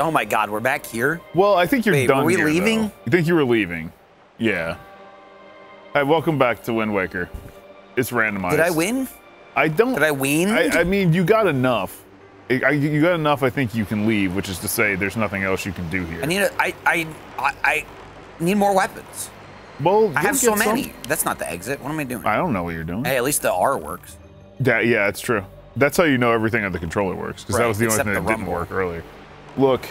Oh my God, we're back here? Well, I think you're Wait, were we leaving? I think you were leaving. Yeah. Hey, welcome back to Wind Waker. It's randomized. Did I win? I don't. Did I win? I mean, you got enough. You got enough. I think you can leave, which is to say, there's nothing else you can do here. I need. I need more weapons. Well, I have so many. That's not the exit. What am I doing? I don't know what you're doing. Hey, at least the R works. Yeah, it's true. That's how you know everything on the controller works, because that was the only thing that didn't work earlier. Look,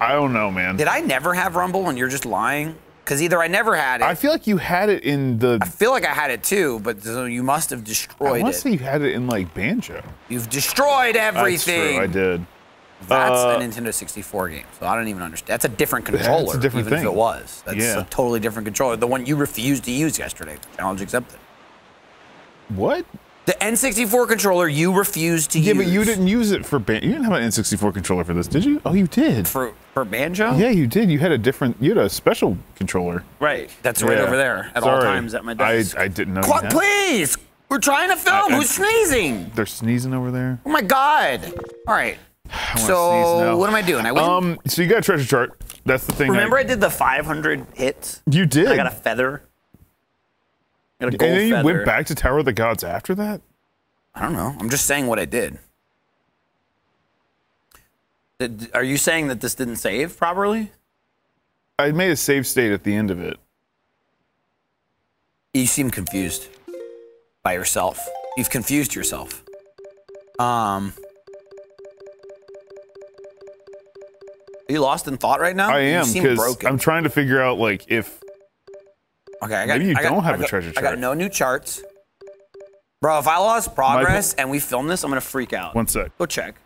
I don't know, man. Did I never have Rumble and you're just lying? Because either I never had it. I feel like you had it in the... I feel like I had it too, but you must have destroyed it. I want to say you had it in, like, Banjo. You've destroyed everything. That's true, I did. That's a Nintendo 64 game, so I don't even understand. That's a different controller, that's a different thing. If it was. That's a totally different controller. The one you refused to use yesterday. Challenge accepted. What? The N64 controller you refused to use. Yeah, but you didn't use it for Banjo. You didn't have an N64 controller for this, did you? Oh, you did. For Banjo? Yeah, you did. You had a different, you had a special controller. Right. That's right over there at all times at my desk. I didn't know. Clock, please! We're trying to film. Who's sneezing? They're sneezing over there. Oh my God. All right. So what am I doing? I win. So you got a treasure chart. That's the thing. Remember I did the 500 hits? You did. I got a feather. And then you went back to Tower of the Gods after that? I don't know. I'm just saying what I did. Are you saying that this didn't save properly? I made a save state at the end of it. You seem confused by yourself. You've confused yourself. Are you lost in thought right now? I am, because I'm trying to figure out, like, if... Okay, Maybe you don't have a treasure chart. I got no new charts. Bro, if I lost progress and we film this, I'm going to freak out. One sec. Go check.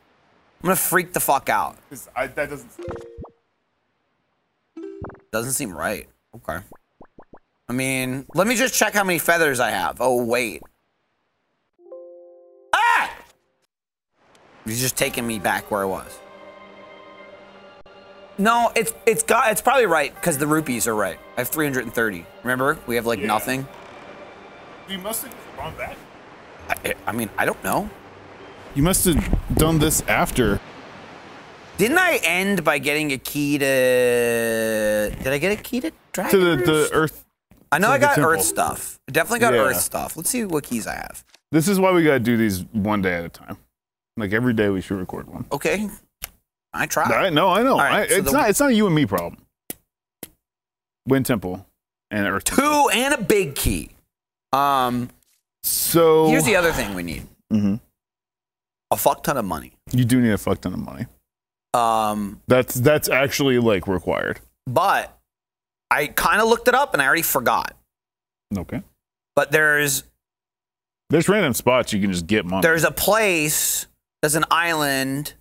I'm going to freak the fuck out. That doesn't seem right. Okay. I mean, let me just check how many feathers I have. Oh, wait. Ah! He's just taking me back where I was. No, it's probably right, because the rupees are right. I have 330. Remember? We have, like, nothing. You must have gone back. I mean, I don't know. You must have done this after. Didn't I end by getting a key to... Did I get a key to Dragon Roost? To the Earth... I know I got Earth stuff. I definitely got Earth stuff. Let's see what keys I have. This is why we gotta do these one day at a time. Like, every day we should record one. Okay. I tried. I know. Right, so it's not a you and me problem. Wind Temple and Earth Temple. And a big key. So here's the other thing we need. Mm-hmm. A fuck ton of money. You do need a fuck ton of money. That's actually, like, required. But I kind of looked it up and I already forgot. Okay. But there's random spots you can just get money. There's a place. There's an island.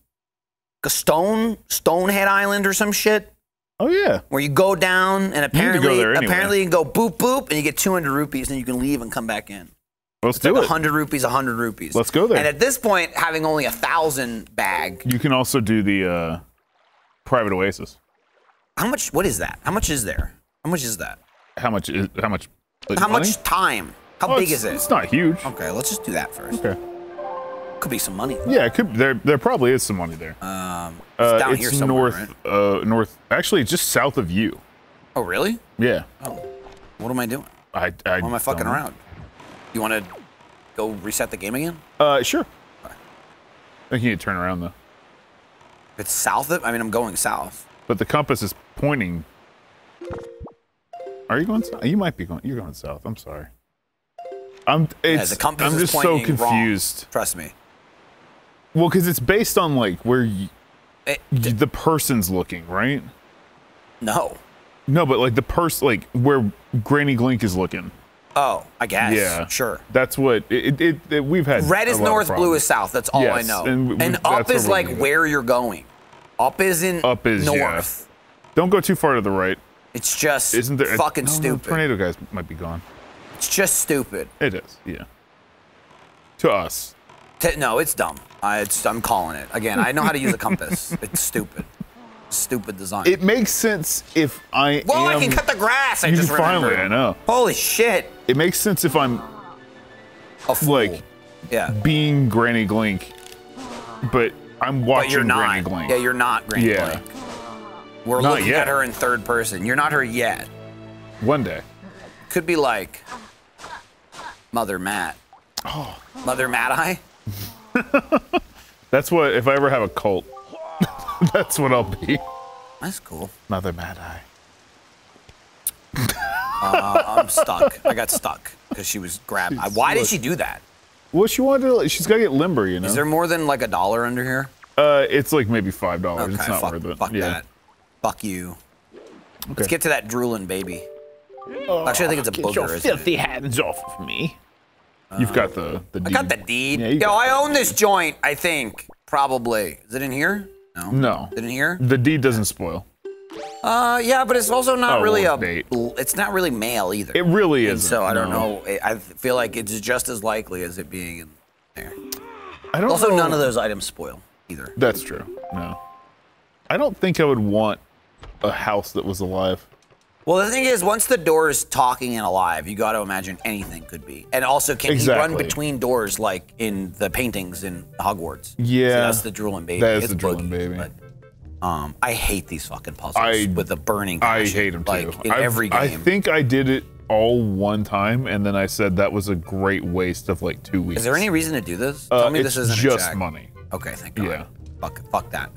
Stonehead Island or some shit. Oh yeah. Where you go down and apparently you can go boop boop and you get 200 rupees and you can leave and come back in. Let's do it. 100 rupees, 100 rupees. Let's go there. And at this point, having only 1,000 bag. You can also do the Private Oasis. How much? What is that? How much is there? How much is that? How much? Like, how much time? How big is it? It's not huge. Okay, let's just do that first. Okay. Could be some money. Yeah, it could. There probably is some money there. It's north, right? North. Actually, just south of you. Oh, really? Yeah. Oh, what am I doing? Why am I fucking around? You want to go reset the game again? Sure. Okay. I think you need to turn around though. If it's south of. I mean, I'm going south. But the compass is pointing. Are you going south? You might be going. You're going south. I'm sorry. I'm just so confused. Wrong. Trust me. Well, because it's based on, like, where the person's looking, right? No. No, but, like, the person, like, where Granny Glink is looking. Oh, I guess. Yeah. Sure. That's what, we've had red is north, blue is south. That's all I know. And up is, like, where you're going. Up isn't north. Yeah. Don't go too far to the right. It's just fucking stupid. The tornado guys might be gone. It's just stupid. It is. Yeah. To us. No, it's dumb. I'm calling it. Again, I know how to use a compass. It's stupid. Stupid design. It makes sense if I I can cut the grass. I just remembered. Finally, I know. Holy shit. It makes sense if I'm a fool. Like, being Granny Glink, but I'm watching Granny Glink. Yeah, you're not Granny Glink. We're not looking yet. At her in third person. You're not her yet. One day. Could be like Mother Matt. Oh. Mother Matt-Eye? That's what, if I ever have a cult, that's what I'll be. That's cool. Mother Matt-Eye. I'm stuck. I got stuck because she was grabbed. Why did she do that? Well, she wanted to, she's got to get limber, you know? Is there more than like $1 under here? It's like maybe $5. Okay, it's not worth it. Fuck that. Fuck you. Okay. Let's get to that drooling baby. Oh, actually, I think it's a booger. Get your filthy hands off of me. You've got the deed. I got the deed. Yeah, yo, I own this joint, I think. Probably. Is it in here? No. No. Is it in here? The deed doesn't spoil. Yeah, but it's also not really a date. It's not really mail either. It really isn't. So I don't know. I feel like it's just as likely as it being in there. I don't know. None of those items spoil either. That's true. No. I don't think I would want a house that was alive. Well, the thing is, once the door is talking and alive, you got to imagine anything could be. And also, can he run between doors like in the paintings in Hogwarts? Yeah. So that's the drooling baby. That is the drooling baby. But, I hate these fucking puzzles with a burning passion. I hate them too. Like, in every game. I think I did it all one time, and then I said that was a great waste of like 2 weeks. Is there any reason to do this? Tell me this isn't just money. Okay, thank God. Yeah. Fuck that.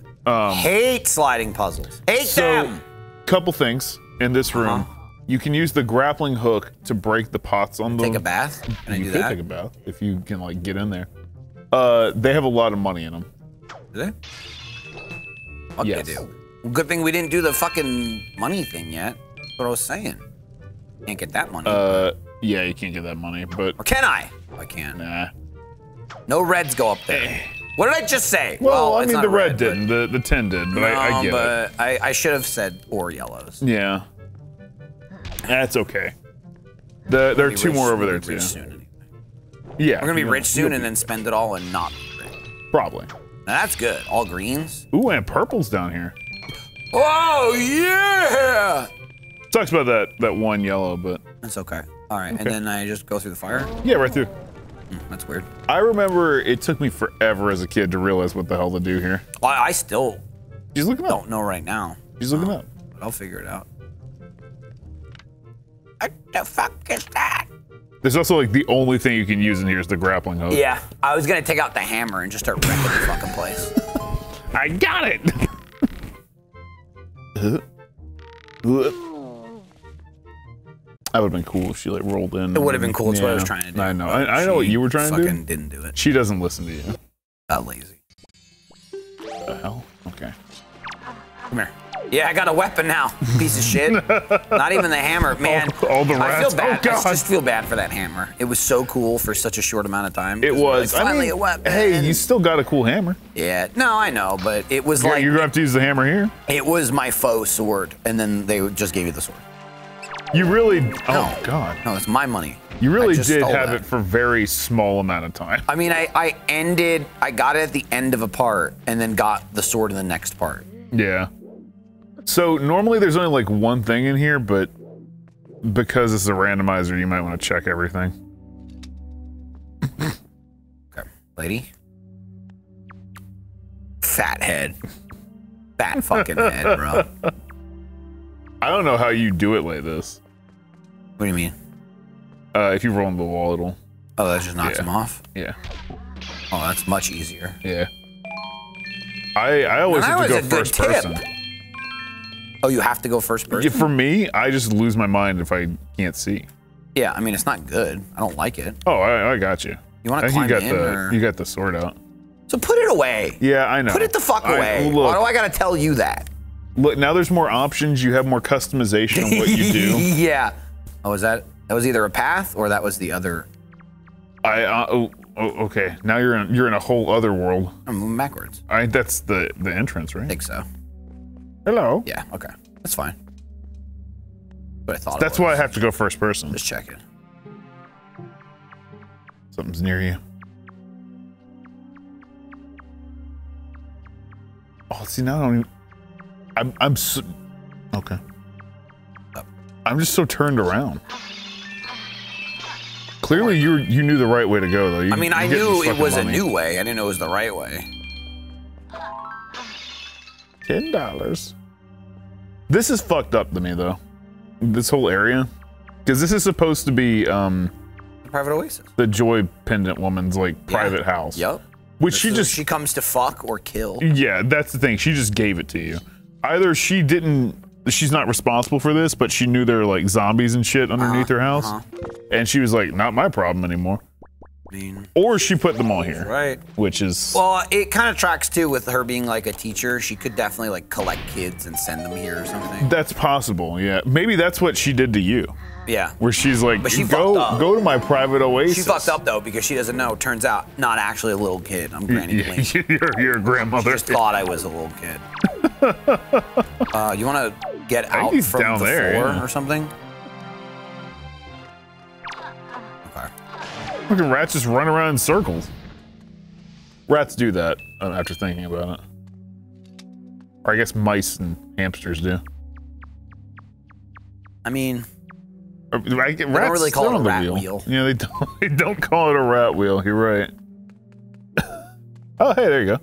Hate sliding puzzles. Hate them! Couple things. In this room, you can use the grappling hook to break the pots on them. Take a bath? Can I do that? You could take a bath if you can, like, get in there. They have a lot of money in them. Do they? Fuck yes. They do. Good thing we didn't do the fucking money thing yet. That's what I was saying. Can't get that money. Yeah, you can't get that money, but... Or can I? I can't. Nah. No reds go up there. What did I just say? Well I mean, the red didn't. The 10 did, but no, I get but it. I should have said or yellows. Yeah. That's okay. There are two more over there, too. Soon. Yeah. We're going to be rich soon and then spend it all and not be rich. Probably. Now, that's good. All greens. Ooh, and purple's down here. Oh, yeah! Sucks about that one yellow, but... That's okay. All right, okay. And then I just go through the fire? Yeah, right through. That's weird. I remember it took me forever as a kid to realize what the hell to do here. Well, I still don't know right now. She's looking up. But I'll figure it out. What the fuck is that? There's also like the only thing you can use in here is the grappling hook. Yeah, I was gonna take out the hammer and just start wrecking the fucking place. I got it. That would have been cool if she like rolled in. It would have been cool. That's what I was trying to do. I know. I know what you were trying to do. Fucking didn't do it. She doesn't listen to you. Not lazy. What the hell? Okay. Come here. Yeah, I got a weapon now. Piece of shit. Not even the hammer, man. All the rats. I feel bad. Oh, God. I just feel bad for that hammer. It was so cool for such a short amount of time. It was. Like, finally, a weapon. Hey, you still got a cool hammer. Yeah. No, I know, but it was like. You're gonna have to use the hammer here. It was my faux sword, and then they just gave you the sword. You really, oh God. No, it's my money. You really did have it for a very small amount of time. I mean, I got it at the end of a part and then got the sword in the next part. Yeah. So normally there's only like one thing in here, but because it's a randomizer, you might want to check everything. Okay, lady. Fat head. Fat fucking head, bro. I don't know how you do it like this. What do you mean? If you roll on the wall, it'll... Oh, that just knocks him off? Yeah. Oh, that's much easier. Yeah. I always have to go first person. Oh, you have to go first person? For me, I just lose my mind if I can't see. Yeah, I mean, it's not good. I don't like it. Oh, I got you. You want to climb in, or... You got the sword out. So put it away. Yeah, I know. Put it the fuck away. Look, why do I got to tell you that? Look, now there's more options. You have more customization on what you do. Yeah. Oh, is that was either a path or that was the other? Okay. Now you're in a whole other world. I'm moving backwards. That's the entrance, right? I think so. Hello. Yeah. Okay. That's fine. But I thought that's why I have to go first person. Just check it. Something's near you. Oh, see now I don't even. I'm so, okay. I'm just so turned around. Clearly, you knew the right way to go, though. I mean, I knew it was a new way. I didn't know it was the right way. $10. This is fucked up to me, though. This whole area. Because this is supposed to be, the Private Oasis. The Joy Pendant Woman's, like, private house. Yep. Which she just... She comes to fuck or kill. Yeah, that's the thing. She just gave it to you. Either she didn't... She's not responsible for this, but she knew there were, like, zombies and shit underneath her house. And she was like, not my problem anymore. I mean, or she put them all here. Right. Which is... Well, it kind of tracks, too, with her being, like, a teacher. She could definitely, like, collect kids and send them here or something. That's possible, yeah. Maybe that's what she did to you. Yeah. Where she's like, but she go to my private oasis. She fucked up, though, because she doesn't know. Turns out, not actually a little kid. I'm Granny Glink. You're a grandmother. She just thought I was a little kid. You want to get out from down the there, floor or something? Okay. Fucking rats just run around in circles. Rats do that after thinking about it. Or I guess mice and hamsters do. I mean... They don't really call it a rat wheel. Yeah, they don't call it a rat wheel. You're right. Oh, hey, there you go.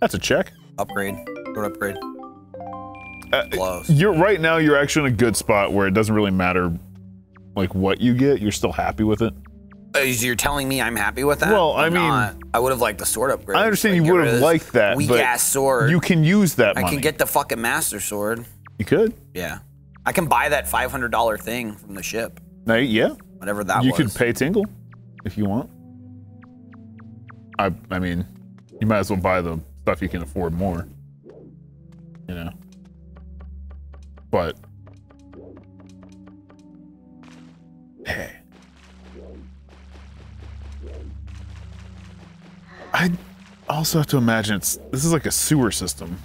That's a check. Upgrade. Go upgrade. Close. You're right now. You're actually in a good spot where it doesn't really matter, like what you get. You're still happy with it. You're telling me I'm happy with that? Well, I mean, I would have liked the sword upgrade. I understand you would have liked that. Weak ass sword. You can use that. I can get the fucking master sword. You could. Yeah. I can buy that $500 thing from the ship. Yeah. Whatever that was. You could pay Tingle if you want. I mean, you might as well buy the stuff you can afford more. You know. But. Hey. I also have to imagine this is like a sewer system.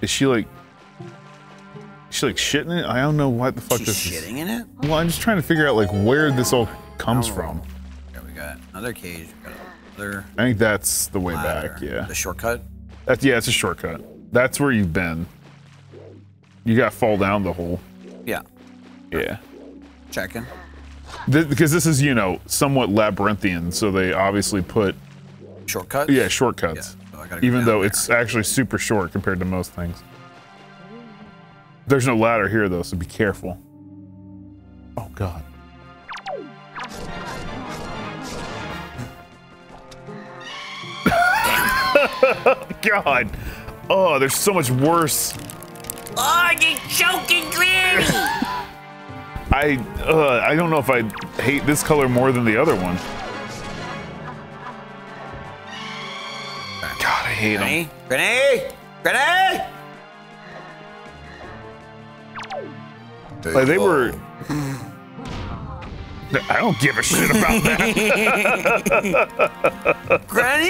Is she like... She's like shitting it? I don't know what the fuck this is. Shitting in it? Well, I'm just trying to figure out like where this all comes from. Yeah, we got another cage. We got another I think that's the way back, yeah. The shortcut? That's, yeah, it's a shortcut. That's where you've been. You gotta fall down the hole. Yeah. Yeah. Checking. Because this is, you know, somewhat labyrinthian, so they obviously put... Shortcuts? Yeah, shortcuts. Yeah, so I gotta go even though it's actually super short compared to most things. There's no ladder here, though, so be careful. Oh, God. God. Oh, there's so much worse. Oh, you're choking, Granny! I don't know if I hate this color more than the other one. God, I hate him. Granny! Granny! Like they were. I don't give a shit about that. Granny!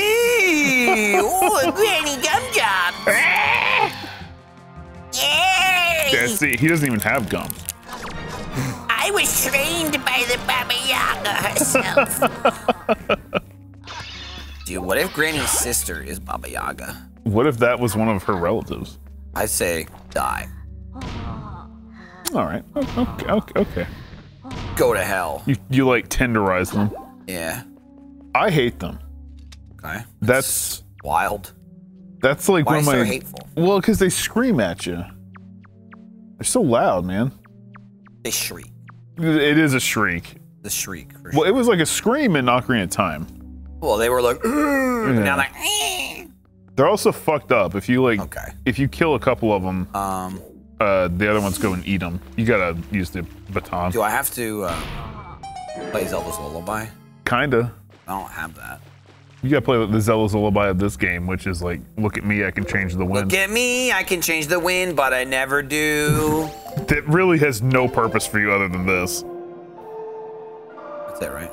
Oh, Granny gum job! Yeah, see, he doesn't even have gum. I was trained by the Baba Yaga herself. Dude, what if Granny's sister is Baba Yaga? What if that was one of her relatives? I say die. All right. Okay. Go to hell. You like tenderize them. Yeah. I hate them. Okay. That's wild. That's like why one of my. So hateful? Well, because they scream at you. They're so loud, man. They shriek. It is a shriek. The shriek. For sure. Well, it was like a scream in Ocarina of Time. Well, they were like, and now like. They're also fucked up. If you like, if you kill a couple of them. The other ones go and eat them. You gotta use the baton. Do I have to play Zelda's Lullaby? Kinda. I don't have that. You gotta play the Zelda's Lullaby of this game, which is like, look at me, I can change the wind. Look at me, I can change the wind, but I never do. That really has no purpose for you other than this. That's it, right?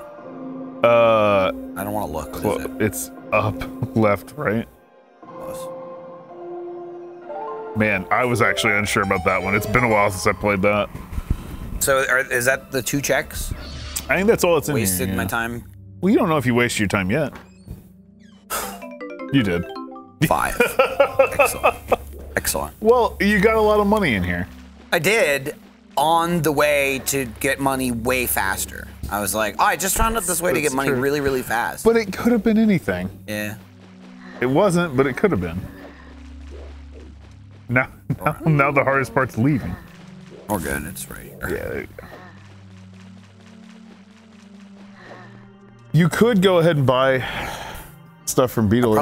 I don't want to look. What is it? It's up, left, right. Man, I was actually unsure about that one. It's been a while since I played that. So, is that the two checks? I think that's all it's in here. Wasted my time. Well, you don't know if you wasted your time yet. You did. 5. Excellent. Excellent. Well, you got a lot of money in here. I did. On the way to get money way faster. I was like, oh, I just found out this way to get money really, really fast. But it could have been anything. Yeah. It wasn't, but it could have been. Now the hardest part's leaving. Oh good, it's right here. Yeah, there you go. You could go ahead and buy stuff from Beetle. I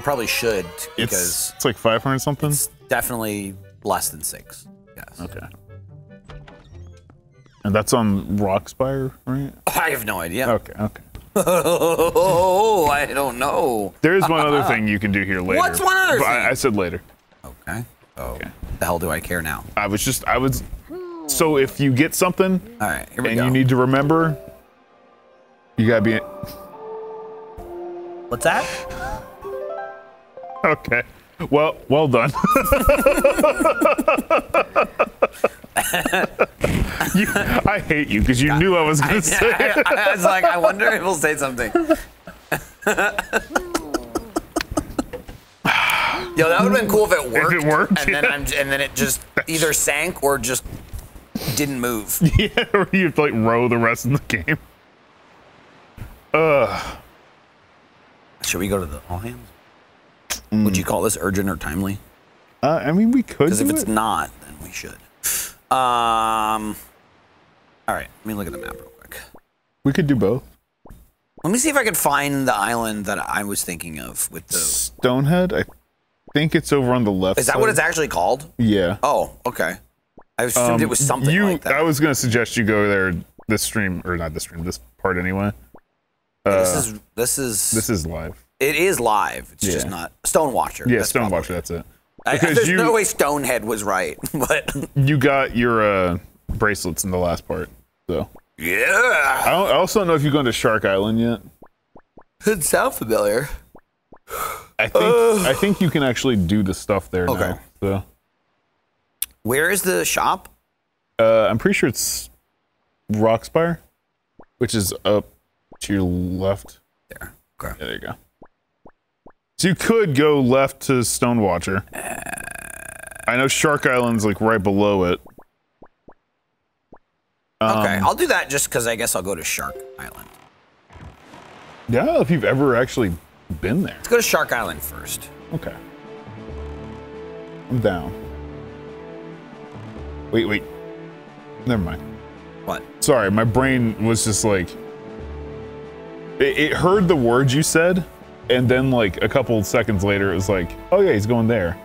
probably should because it's like 500 something. It's definitely less than 6. Yes. Okay. And that's on Rockspire, right? I have no idea. Okay. Okay. Oh, I don't know. There is one other thing you can do here later. What's one other thing? I said later. Okay. Oh. Okay. The hell do I care now? I was. So if you get something, all right, here we go. You need to remember. You gotta be in. What's that? Okay. Well done. I hate you because you knew I was gonna say it. I was like, I wonder if he'll say something. Yo, that would have been cool if it worked. If it worked, and then it just either sank or just didn't move. Yeah, or you have to like row the rest of the game. Should we go to the all hands? Mm. Would you call this urgent or timely? I mean, we could. Because if it's not, then we should. All right, let me look at the map real quick. We could do both. Let me see if I can find the island that I was thinking of with the Stonehead. I think it's over on the left. Is that side? What it's actually called? Yeah. Oh, okay. I assumed it was something like that. I was going to suggest you go there this stream, or not this stream, this part anyway. This is live. It is live. It's just not Stone Watcher. Yeah, Stone Watcher. That's it. There's no way Stonehead was right, but you got your bracelets in the last part, so yeah. I also don't know if you've gone to Shark Island yet. It sounds familiar. I think you can actually do the stuff there now. So where is the shop? I'm pretty sure it's Rockspire, which is up to your left. There. Okay. Yeah, there you go. So you could go left to Stone Watcher. I know Shark Island's like right below it. Okay, I'll do that just because I guess I'll go to Shark Island. Yeah, I don't know if you've ever actually been there. Let's go to Shark Island first. Okay. I'm down. Wait. Never mind. What? Sorry, my brain was just like... It heard the words you said, and then like a couple seconds later, it was like, "Oh yeah, he's going there,"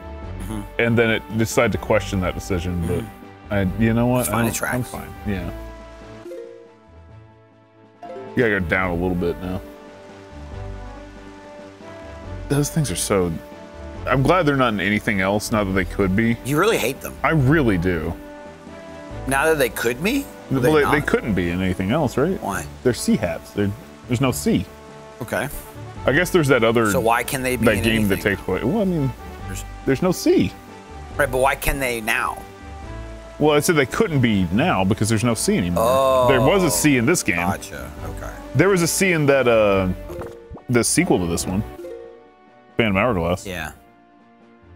and then it decided to question that decision. But you know what? I'm fine. Yeah, you gotta go down a little bit now. Those things are so. I'm glad they're not in anything else now that they could be. You really hate them. I really do. Now that they could be? Well, they couldn't be in anything else, right? Why? They're sea hats. There's no sea. Okay. I guess there's that other. So why can they be that in game anything? That takes place? Well, I mean, there's no sea. Right, but why can they now? Well, I said they couldn't be now because there's no sea anymore. Oh, there was a sea in this game. Gotcha. Okay. There was a sea in that the sequel to this one, Phantom Hourglass. Yeah.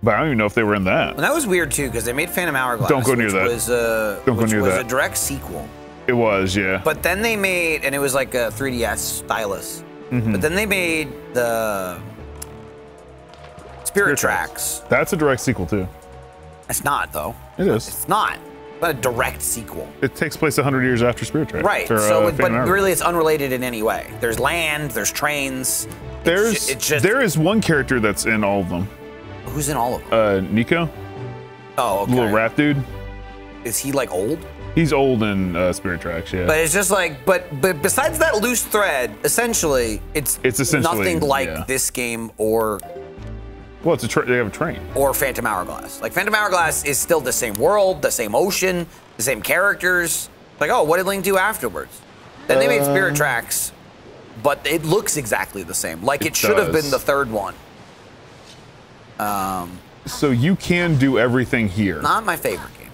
But I don't even know if they were in that. Well, that was weird too because they made Phantom Hourglass. Don't go near that. Which was a direct sequel. It was, yeah. But then they made, and it was like a 3DS stylus. Mm-hmm. But then they made the Spirit Tracks. That's a direct sequel too. It's not though. It is. It's not. But a direct sequel. It takes place 100 years after Spirit Tracks. Right. So, but really, it's unrelated in any way. There's land. There's trains. There is one character that's in all of them. Who's in all of them? Nico. Oh, okay. Little rat dude. Is he like old? He's old in Spirit Tracks, yeah. But it's just like, but besides that loose thread, essentially, it's nothing like this game or. Well, they have a train. Or Phantom Hourglass. Like Phantom Hourglass is still the same world, the same ocean, the same characters. Like, oh, what did Link do afterwards? Then they made Spirit Tracks, but it looks exactly the same. Like it should have been the third one. So you can do everything here. Not my favorite game.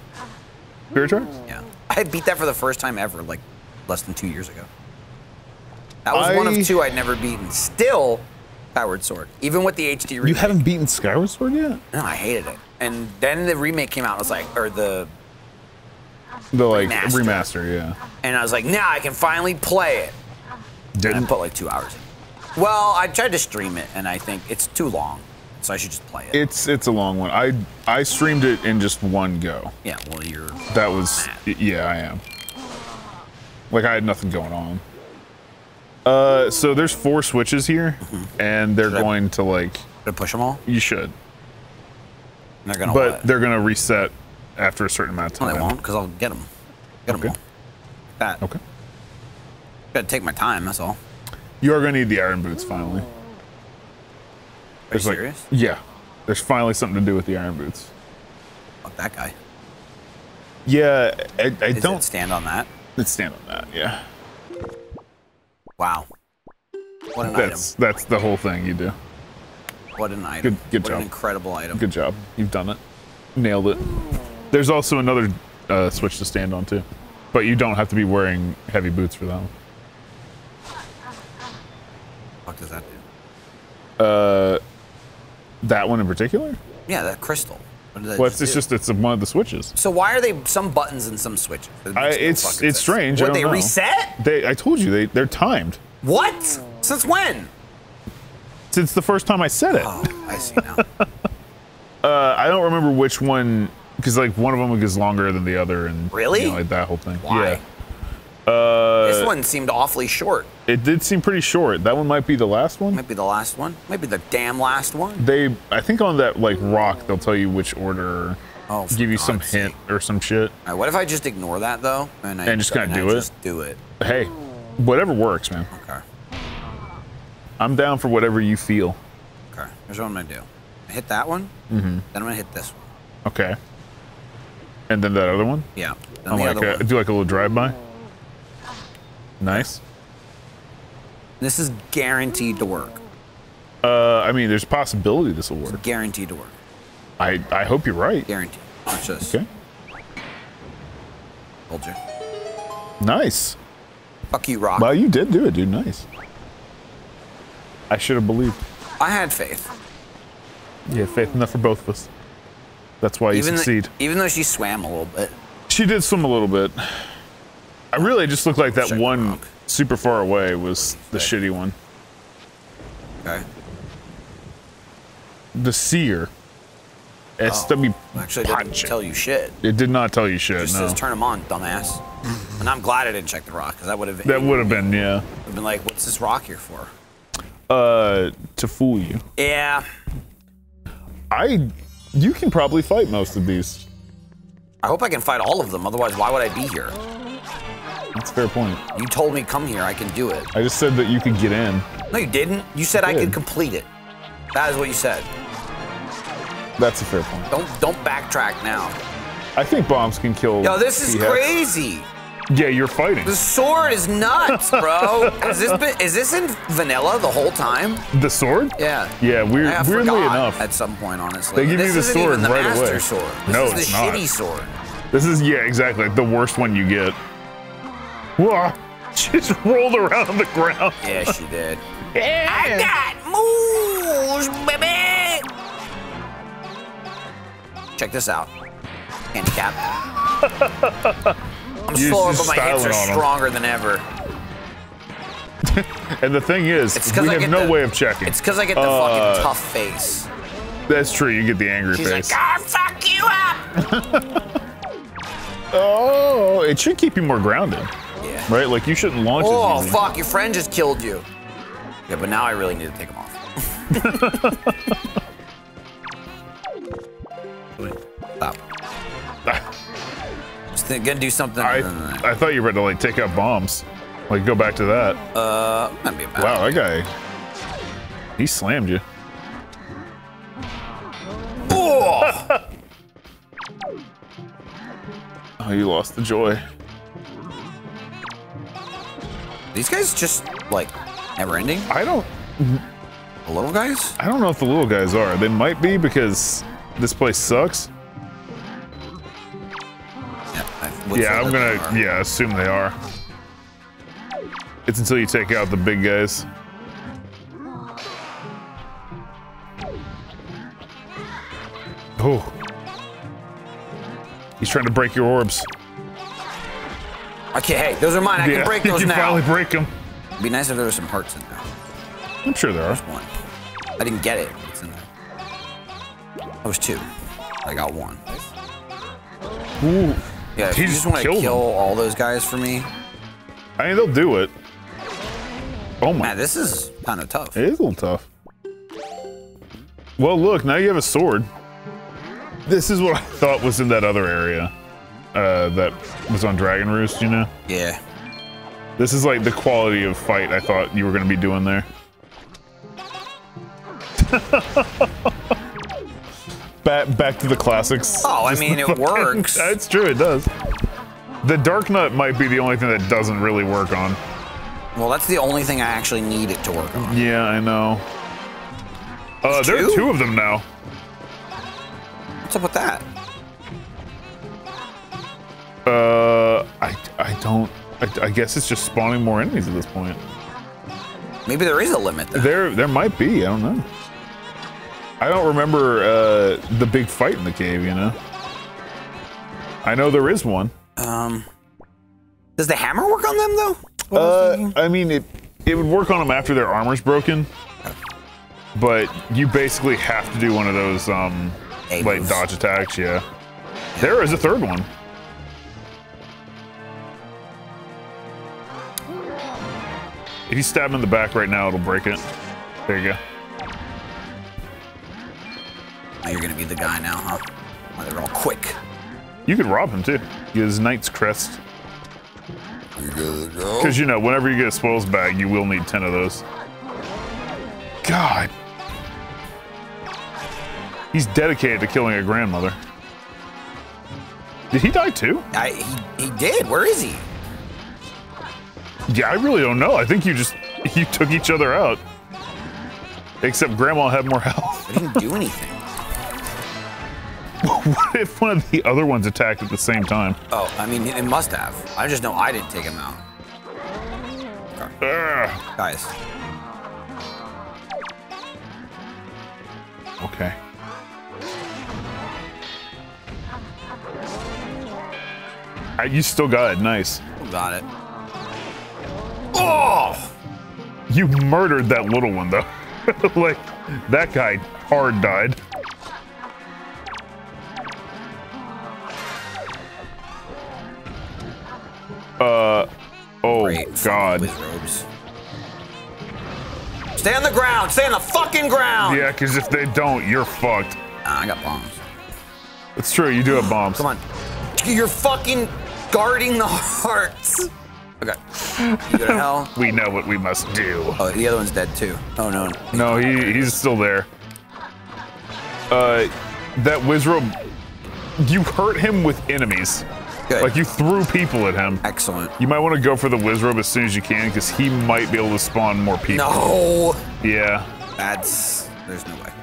Spirit Tracks? Yeah. I beat that for the first time ever, like less than 2 years ago. That was one of 2 I'd never beaten. Still, Skyward Sword. Even with the HD remake. You haven't beaten Skyward Sword yet? No, I hated it. And then the remake came out, and I was like, or the remaster, yeah. And I was like, now I can finally play it. Didn't put like 2 hours in. Well, I tried to stream it, and I think it's too long. so I should just play it. It's a long one. I streamed it in just one go. Yeah, well, you're... That was... Yeah, I am. Like, I had nothing going on. So there's 4 switches here, and they're going to, like... Should I push them all? You should. And they're gonna they're going to reset after a certain amount of time. No, they won't, because I'll get them. Get them all. Like that. Okay. Gotta take my time, that's all. You are going to need the iron boots, finally. Are you serious? Yeah. There's finally something to do with the iron boots. Fuck that guy. Yeah, I don't... stand on that? Let's stand on that, yeah. Wow. What an item. That's the whole thing you do. What an item. Good job. An incredible item. Good job. You've done it. Nailed it. There's also another switch to stand on, too. But you don't have to be wearing heavy boots for that one. What the fuck does that do? That one in particular? Yeah, that crystal. What does that it's one of the switches. So why are they some buttons and some switches? It's strange. What, I don't know. Reset? I told you they're timed. What? Since when? Since the first time I said it. Oh, I see now. I don't remember which one, because like one of them is longer than the other, and really, you know, like that whole thing. Why? Yeah. This one seemed awfully short. It did seem pretty short. That one might be the last one. Might be the last one. Might be the damn last one. I think on that like rock, they'll tell you which order. Oh, give you some hint or some shit. All right, what if I just ignore that though, and just kind of do it? Just do it. Hey, whatever works, man. Okay. I'm down for whatever you feel. Okay. Here's what I'm gonna do. I hit that one. Then I'm gonna hit this one. Okay. And then that other one? Yeah. Then do like a little drive-by. Nice. This is guaranteed to work. I mean, there's a possibility this will work. It's guaranteed to work. I hope you're right. Guaranteed. Watch this. Okay. Told you. Nice. Fuck you, Rock. Well, you did do it, dude. Nice. I should have believed. I had faith. Yeah, faith enough for both of us. That's why you succeed. Even though she swam a little bit. She did swim a little bit. I really just looked like that one super far away was the shitty one. Okay. The seer. SW. Actually, it didn't tell you shit. It did not tell you shit. It just says turn them on, dumbass. And I'm glad I didn't check the rock, because that would have. That would have been, yeah. I've been like, what's this rock here for? To fool you. Yeah. You can probably fight most of these. I hope I can fight all of them, otherwise why would I be here? That's a fair point. You told me come here, I can do it. I just said that you could get in. No, you didn't. You said I could complete it. That is what you said. That's a fair point. Don't backtrack now. I think bombs can kill. Yo, this is crazy. Yeah, you're fighting. The sword is nuts, bro. Is this in vanilla the whole time? The sword? Yeah. Yeah, weirdly enough. At some point, honestly. They give you the sword right away. This isn't even the master sword. No, it's not. This is the shitty sword. This is, yeah, exactly. The worst one you get. Whoa. She just rolled around on the ground. Yeah, she did. Yeah. I got moves, baby. Check this out. Handicap. I'm slower, but my hips are stronger than ever. And the thing is, we have no way of checking. It's because I get the fucking tough face. That's true. You get the angry face. She's like, I'll fuck you up. Oh, it should keep you more grounded. Yeah. Right? Like, you shouldn't launch it. Oh, fuck. Your friend just killed you. Yeah, but now I really need to take him off. Stop. Gonna do something. I thought you were about to like take out bombs, like go back to that. That'd be a bad idea. That guy, he slammed you. Oh! Oh, you lost the joy. These guys just like never ending. The little guys? I don't know if the little guys are. They might be because this place sucks. Yeah, I'm gonna assume they are. It's until you take out the big guys. Oh. He's trying to break your orbs. Okay, hey, those are mine. I can break those now. You can probably break them. It'd be nice if there were some hearts in there. I'm sure there are. There's one. I didn't get it. It's in there. That was two. I got one. Ooh. Yeah, if you just want to kill all those guys for me. I mean, they'll do it. Oh my. Man, this is kind of tough. It is a little tough. Well, look, now you have a sword. This is what I thought was in that other area. That was on Dragon Roost, you know? Yeah. This is like the quality of fight I thought you were going to be doing there. Back to the classics. Oh, I mean, it works. That's true, it does. The Darknut might be the only thing that doesn't really work on. Well, that's the only thing I actually need it to work on. Yeah, I know. There are two of them now. What's up with that? I guess it's just spawning more enemies at this point. Maybe there is a limit, though. There might be. I don't know. I don't remember the big fight in the cave, you know? I know there is one. Does the hammer work on them, though? I mean, it would work on them after their armor's broken. But you basically have to do one of those, like, dodge attacks, yeah. There is a third one. If you stab him in the back right now, it'll break it. There you go. Oh, you're gonna be the guy now, huh? Oh, they're all quick. You could rob him, too. Get his knight's crest. Because, you know, whenever you get a spoils bag, you will need 10 of those. God. He's dedicated to killing a grandmother. Did he die too? He did. Where is he? Yeah, I really don't know. I think you took each other out. Except Grandma had more health. I didn't do anything. What if one of the other ones attacked at the same time? Oh, I mean, it must have. I just know I didn't take him out. Guys. Okay. You still got it. Nice. Got it. Oh! You murdered that little one, though. Like, that guy hard died. Oh, great. God. Stay on the ground! Stay on the fucking ground! Yeah, because if they don't, you're fucked. Nah, I got bombs. It's true, you do have bombs. Come on. You're fucking guarding the hearts. Okay. You go to hell. We know what we must do. Oh, the other one's dead too. Oh no. No, he's still there. That Wizrobe, you hurt him with enemies. Good. Like you threw people at him. Excellent. You might want to go for the Wizrobe as soon as you can, because he might be able to spawn more people. No. Yeah. There's no way.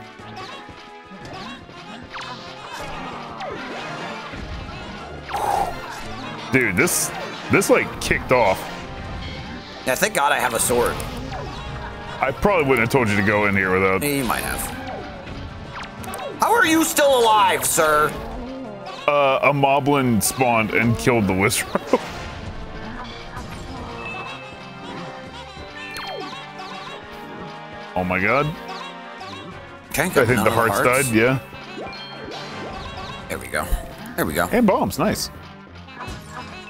Dude, this like kicked off. Yeah, thank God I have a sword. I probably wouldn't have told you to go in here without. You might have. How are you still alive, sir? A Moblin spawned and killed the Wizrobe. Oh my God. I think the hearts died. Yeah. There we go. There we go. And bombs, nice.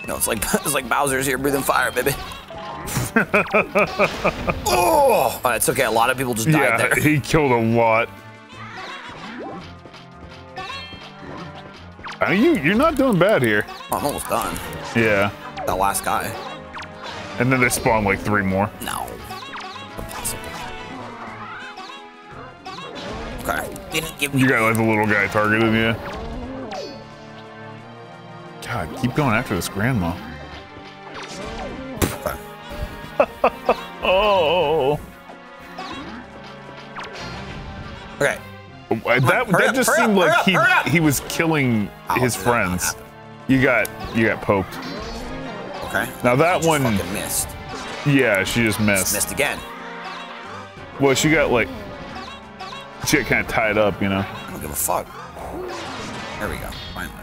No, it's like Bowser's here breathing fire, baby. Oh, it's okay. A lot of people just died there. He killed a lot. I mean, you're not doing bad here. Oh, I'm almost done. Yeah. That last guy. And then they spawn like three more. No. Impossible. Okay. Didn't give me. You got like the little guy targeted, yeah. God, keep going after this grandma. Oh. Okay. That just seemed like he was killing his friends. You got poked. Okay. Now that one missed. Yeah, she just missed. Missed again. Well, she got kind of tied up, you know. I don't give a fuck. There we go. Finally.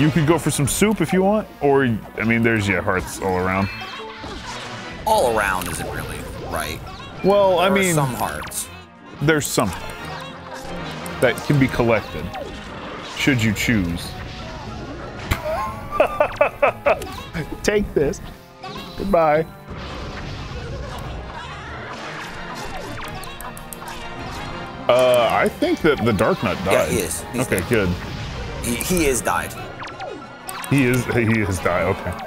You could go for some soup if you want, or, I mean, there's hearts all around. All around isn't really right. Well, I mean, some hearts. there's something that can be collected, should you choose. Take this. Goodbye. I think that the Darknut died. Yeah, he is. He's okay, dead. Good. He is died. He is. He is died. Okay.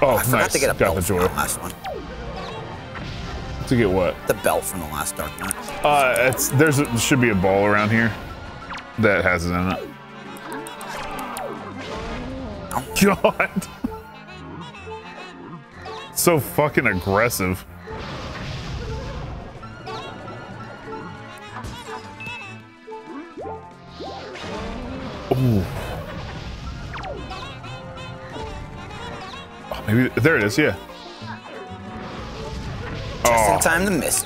Oh, I forgot to get a belt from the last one. To get what? The belt from the last Darknut. It's there should be a ball around here that has it in it. Oh God. So fucking aggressive. Ooh. Oh, maybe there it is. Yeah. Oh. Just in time to miss.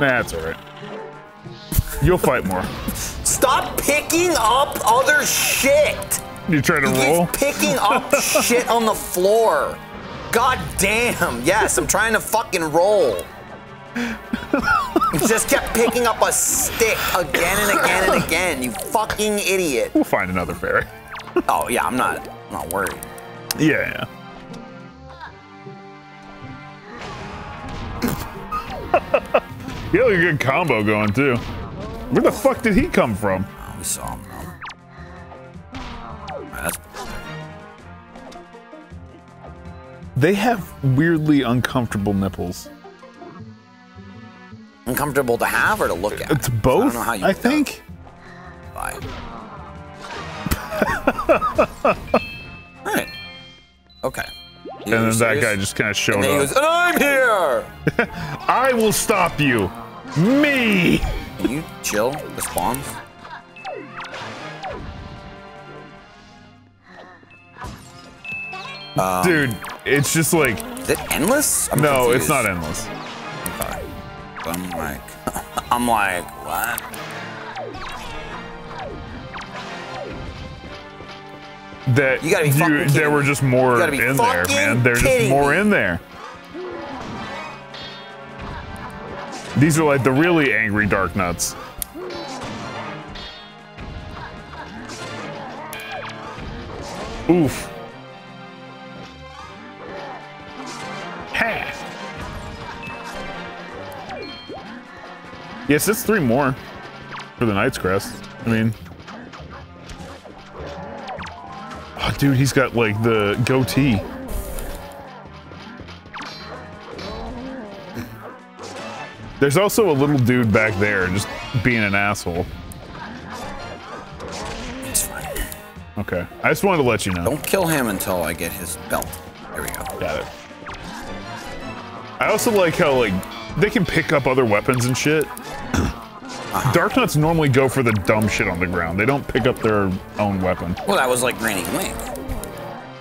That's all right. You'll fight more. Stop picking up other shit. You trying to roll? Picking up shit on the floor. God damn. Yes, I'm trying to fucking roll. You just kept picking up a stick again and again and again. You fucking idiot. We'll find another fairy. Oh yeah, I'm not worried. Yeah. You have a good combo going too. Where the fuck did he come from? Oh, we saw him. They have weirdly uncomfortable nipples. Uncomfortable to have or to look at? It's both. I don't know how you I think. Bye. All right. Okay. And then that guy just kind of showed up. And he goes, "I'm here. I will stop you, me." Can you chill the spawns? Dude, it's just like. Is it endless? I'm no, confused. It's not endless. Okay. I'm like, what? That you gotta be fucking kidding. There were just more in there, man. There's just more in there. These are like the really angry Darknuts. Oof. Yes, it's 3 more for the Knight's Crest. I mean, oh, dude, he's got like the goatee. There's also a little dude back there just being an asshole. It's fine. Okay, I just wanted to let you know. Don't kill him until I get his belt. There we go. Got it. I also like how like they can pick up other weapons and shit. Darknuts normally go for the dumb shit on the ground. They don't pick up their own weapon. Well, that was like Granny Glink.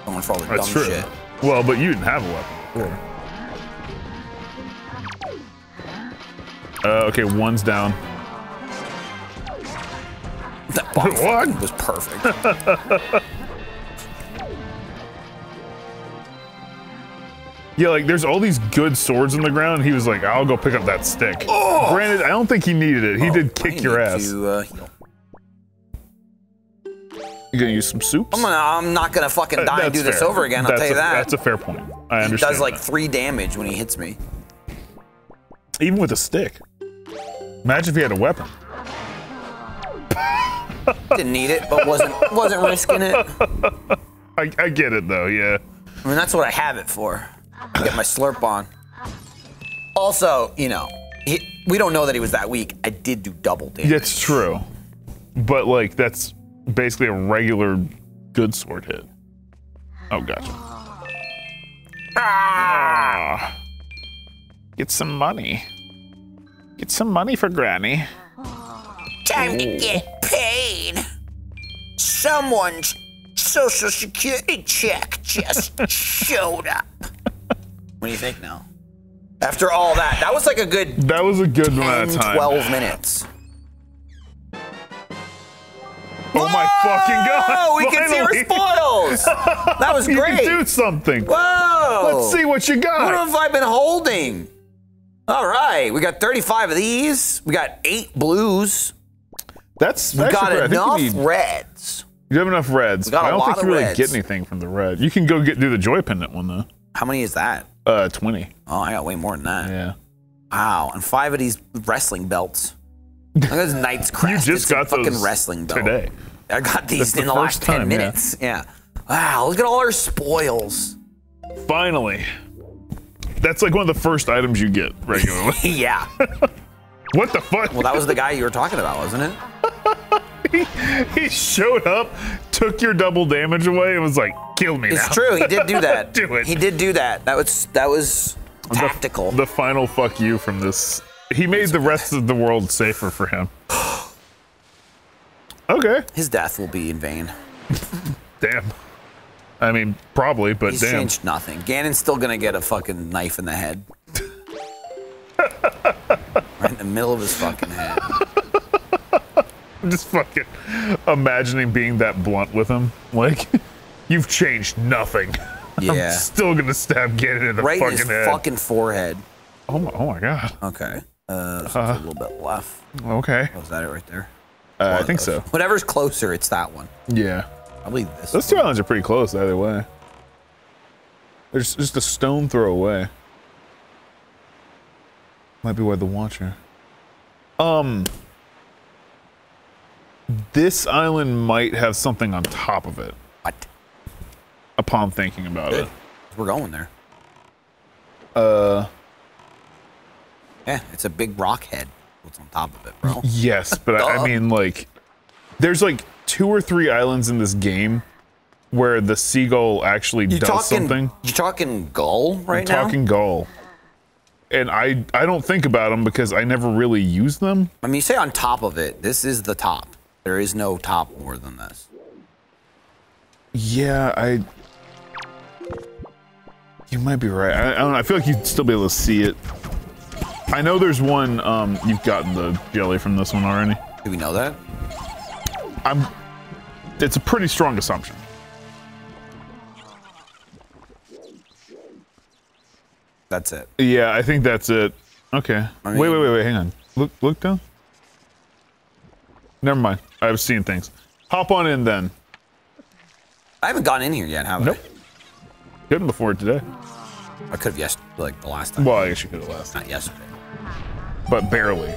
Going for all the dumb true. Shit. Well, but you didn't have a weapon. Okay, one's down. That bomb was perfect. Yeah, like there's all these good swords in the ground, and he was like, "I'll go pick up that stick." Oh! Granted, I don't think he needed it. He did kick your ass. You gonna use some soups? I'm not gonna fucking die and do this over again. I'll tell you that. That's a fair point. I understand. He does like 3 damage when he hits me. Even with a stick. Imagine if he had a weapon. Didn't need it, but wasn't risking it. I get it though. Yeah. I mean, that's what I have it for. Get my slurp on. Also, you know, we don't know that he was that weak. I did do double damage. That's true. But, like, that's basically a regular good sword hit. Oh, gotcha. Ah! Get some money. Get some money for Granny. Time to get paid. Someone's Social Security check just showed up. What do you think now? After all that, that was like a good. That was a good 10, amount of time. 12 minutes. Oh my fucking god! We can see her spoils. That was great. You can do something. Whoa! Whoa! Let's see what you got. What have I been holding? All right, we got 35 of these. We got 8 blues. That's we got enough reds. You have enough reds. We got a lot of reds. I don't think you really get anything from the red. You can go get do the joy pendant one though. How many is that? 20. Oh, I got way more than that. Yeah. Wow, and 5 of these wrestling belts. Look at those Knight's Crest. You just it's got those fucking wrestling belt. Today. I got these in the last 10 minutes. Yeah. Wow, look at all our spoils. Finally. That's like one of the first items you get regularly. Yeah. What the fuck? Well, that was the guy you were talking about, wasn't it? he showed up, took your double damage away, and was like, kill me now. It's true, he did do that. Do it. He did do that. That was tactical. The final fuck you from this. He made the rest of the world safer for him. Okay. His death will be in vain. Damn. I mean, probably, but he's damn. He's changed nothing. Ganon's still gonna get a fucking knife in the head. Right in the middle of his fucking head. I'm just fucking imagining being that blunt with him. Like, you've changed nothing. Yeah. I'm still gonna stab Ganon in the right fucking in his head. Fucking forehead. Oh my god. Okay. So a little bit left. Okay. Was that it right there? I think so. Whatever's closer, it's that one. Yeah. Probably this. Those two islands are pretty close either way. There's just a stone throw away. Might be where the Watcher. This island might have something on top of it. What? Upon thinking about it. We're going there. Yeah, it's a big rock head. What's on top of it, bro? Yes, but I mean, like, there's like 2 or 3 islands in this game where the seagull actually does something. You're talking gull right now? I'm talking gull. And I don't think about them because I never really use them. I mean, you say on top of it. This is the top. There is no top more than this. Yeah, you might be right. I don't know. I feel like you'd still be able to see it. I know there's one, you've gotten the jelly from this one already. Do we know that? It's a pretty strong assumption. That's it. Yeah, I think that's it. Okay. I mean, wait, hang on. Look down. Never mind. I was seeing things. Hop on in then. I haven't gone in here yet, have I? Nope. Couldn't before today. I could have yesterday, like the last time. Well, I guess you could have last time. Not yesterday. But barely.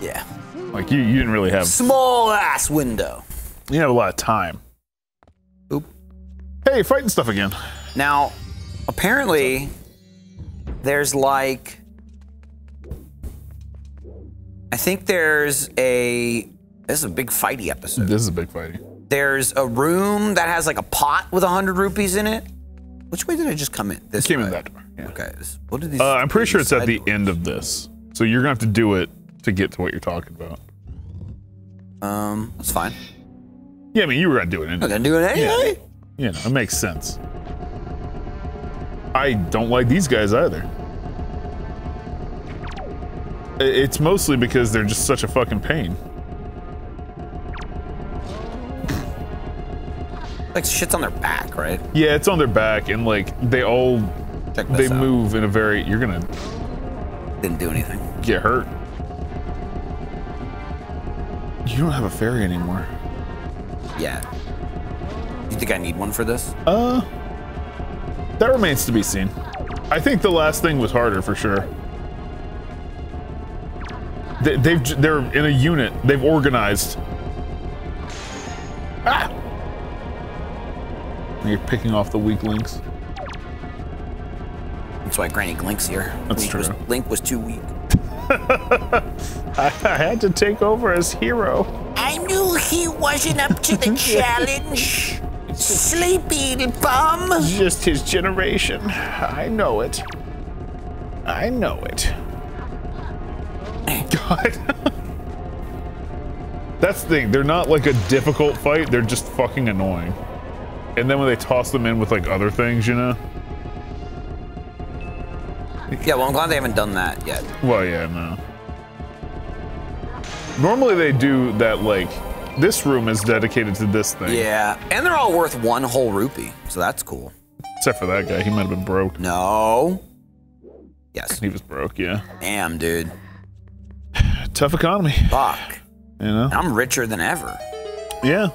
Yeah. Like you didn't really have small ass window. You didn't have a lot of time. Oop. Hey, fighting stuff again. Now, apparently, there's like, I think there's a. This is a big fighty episode. This is a big fighty. There's a room that has like a pot with 100 rupees in it. Which way did I just come in? This came in that door. Yeah. Okay. What did these? I'm pretty sure it's at the end of this. So you're gonna have to do it to get to what you're talking about. That's fine. Yeah, I mean, you were gonna do it anyway. I'm gonna do it anyway. Yeah, you know, it makes sense. I don't like these guys either. It's mostly because they're just such a fucking pain. Like shit's on their back, right? Yeah, it's on their back, and like they move in a very. You're gonna didn't do anything. Get hurt. You don't have a fairy anymore. Yeah. You think I need one for this? That remains to be seen. I think the last thing was harder for sure. They're in a unit. They've organized. Ah! You're picking off the weak links. That's why Granny Glink's here. That's true. Link was too weak. I had to take over as hero. I knew he wasn't up to the challenge. Sleepy bum. Just his generation. I know it. I know it. God. That's the thing. They're not like a difficult fight. They're just fucking annoying. And then when they toss them in with like other things, you know? Yeah, well, I'm glad they haven't done that yet. Well, yeah, no. Normally they do that, like, this room is dedicated to this thing. Yeah, and they're all worth 1 whole rupee, so that's cool. Except for that guy, he might have been broke. No. Yes. He was broke, yeah. Damn, dude. Tough economy. Fuck. You know? I'm richer than ever. Yeah.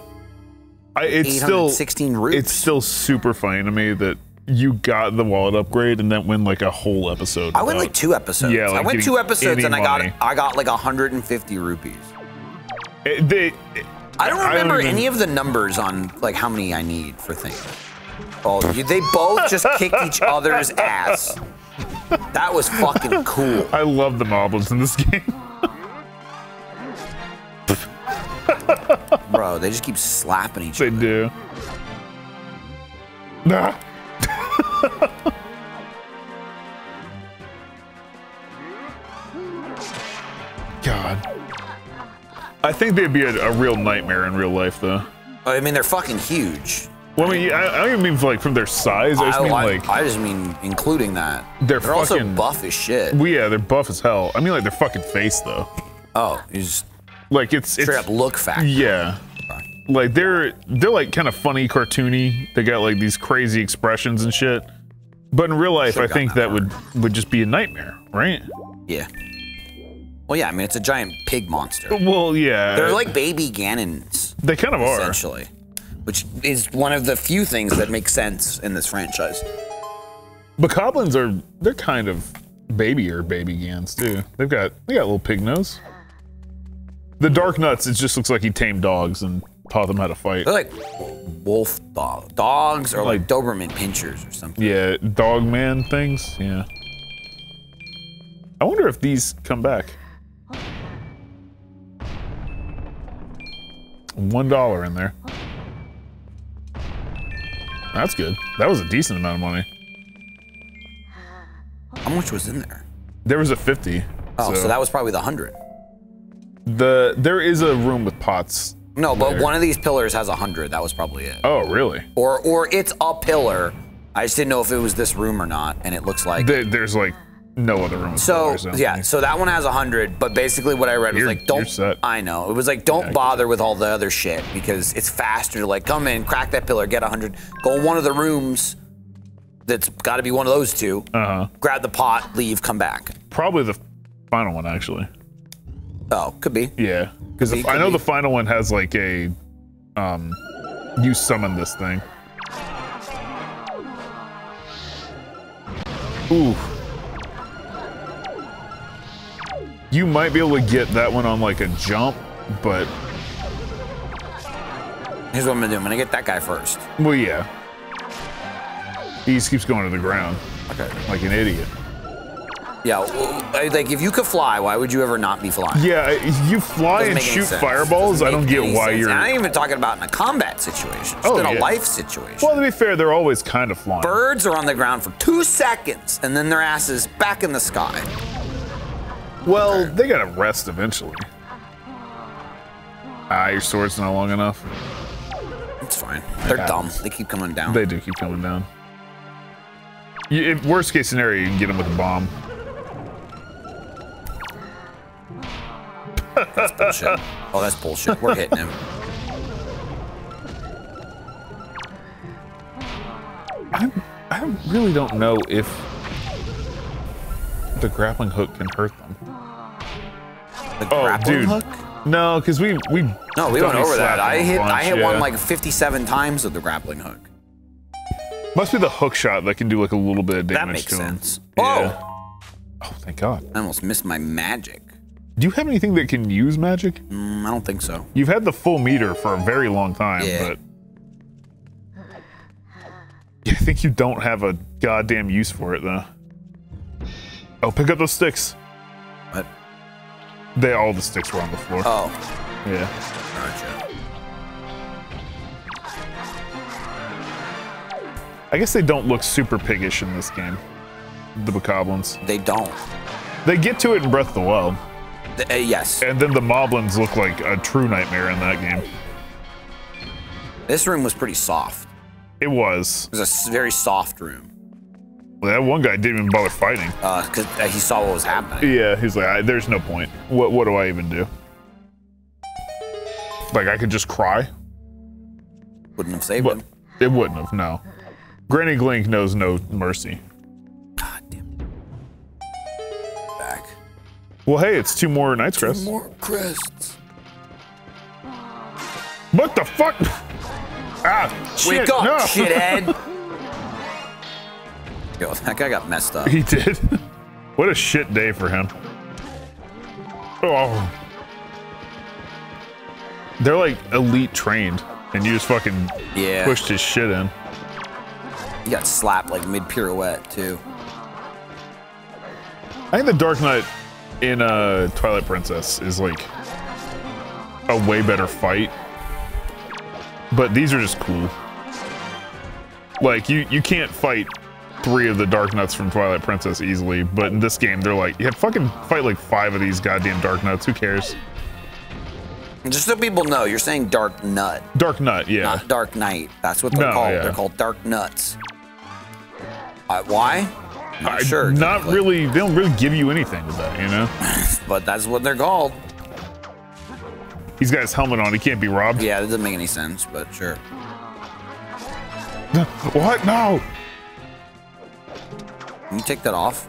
It's still 16 roots. It's still super funny to me that you got the wallet upgrade and then win like a whole episode. I went like 2 episodes. Yeah, like I went 2 episodes and I got like 150 rupees. I don't remember any of the numbers on like how many I need for things. Oh, they both just kicked each other's ass. That was fucking cool. I love the Moblins in this game. Bro, they just keep slapping each other. They do. Nah. God. I think they'd be a real nightmare in real life, though. I mean, they're fucking huge. Well, I mean, I don't even mean like from their size. I just mean like. I just mean including that. They're fucking, also buff as shit. Well, yeah, they're buff as hell. I mean, like their fucking face, though. Oh, you just. Like it's straight up look factor. Yeah. Like they're like kind of funny, cartoony. They got like these crazy expressions and shit. But in real life, I think that would just be a nightmare, right? Yeah. Well, yeah. I mean, it's a giant pig monster. Well, yeah. They're like baby Ganons. They kind of are, essentially. Which is one of the few things that makes sense in this franchise. Bokoblins they're kind of baby Gans too. They got little pig nose. The Darknuts, it just looks like he tamed dogs and taught them how to fight. They're like wolf dogs. Dogs are like Doberman pinchers or something. Yeah, dog man things. Yeah. I wonder if these come back. $1 in there. That's good. That was a decent amount of money. How much was in there? There was a 50. Oh, so that was probably the 100. There is a room with pots. No, but one of these pillars has 100. That was probably it. Oh, really? Or it's a pillar. I just didn't know if it was this room or not, and it looks like there's like no other room. So yeah, so that one has 100. But basically, what I read was like, don't. I know it was like, don't bother with all the other shit because it's faster to like come in, crack that pillar, get 100, go in one of the rooms. That's got to be one of those two. Grab the pot, leave, come back. Probably the final one actually. Oh, could be. Yeah, because I know the final one has like a, you summon this thing. Ooh. You might be able to get that one on like a jump, but here's what I'm gonna do. I'm gonna get that guy first. Well, yeah. He just keeps going to the ground. Okay. Like an idiot. Yeah, like if you could fly, why would you ever not be flying? Yeah, you fly and shoot fireballs. I don't get why you're. And I ain't even talking about in a combat situation. Just in a life situation. Well, to be fair, they're always kind of flying. Birds are on the ground for 2 seconds, and then their ass is back in the sky. Well, they gotta rest eventually. Ah, your sword's not long enough. It's fine. They're dumb. They keep coming down. They do keep coming down. Worst case scenario, you can get them with a bomb. That's bullshit. Oh, that's bullshit. We're hitting him. I really don't know if the grappling hook can hurt them. The grappling hook? No, because we went over that. I hit one like 57 times with the grappling hook. Must be the hook shot that can do like a little bit of damage to him. That makes sense. Yeah. Oh, thank God. I almost missed my magic. Do you have anything that can use magic? I don't think so. You've had the full meter for a very long time, but I think you don't have a goddamn use for it, though. Oh, pick up those sticks. What? All the sticks were on the floor. Oh. Yeah. Gotcha. I guess they don't look super piggish in this game. The Bokoblins. They don't. They get to it in Breath of the Wild. Yes. And then the Moblins look like a true nightmare in that game. This room was pretty soft. It was. It was a very soft room. Well, that one guy didn't even bother fighting. Because he saw what was happening. Yeah, he's like, there's no point. What do I even do? Like, I could just cry? Wouldn't have saved him. It wouldn't have, no. Granny Glink knows no mercy. God damn. Back. Well, hey, it's two more Night's Crests. Two more crests. What the fuck? Ah, shit. Wake up, no. Shithead. Yo, that guy got messed up. He did. What a shit day for him. Oh. They're like elite trained, and you just fucking pushed his shit in. He got slapped like mid pirouette too. I think the Darknut in Twilight Princess is like a way better fight, but these are just cool. Like you can't fight three of the Darknuts from Twilight Princess easily, but in this game they're like, yeah, fucking fight like five of these goddamn Darknuts. Who cares? Just so people know, you're saying Dark Nut. Dark Nut, yeah. Not Dark Knight. That's what they're called. Yeah. They're called Dark Nuts. Why? Not sure. Not really. They don't really give you anything with that, you know? But that's what they're called. He's got his helmet on. He can't be robbed. Yeah, that doesn't make any sense, but sure. What? No! Can you take that off?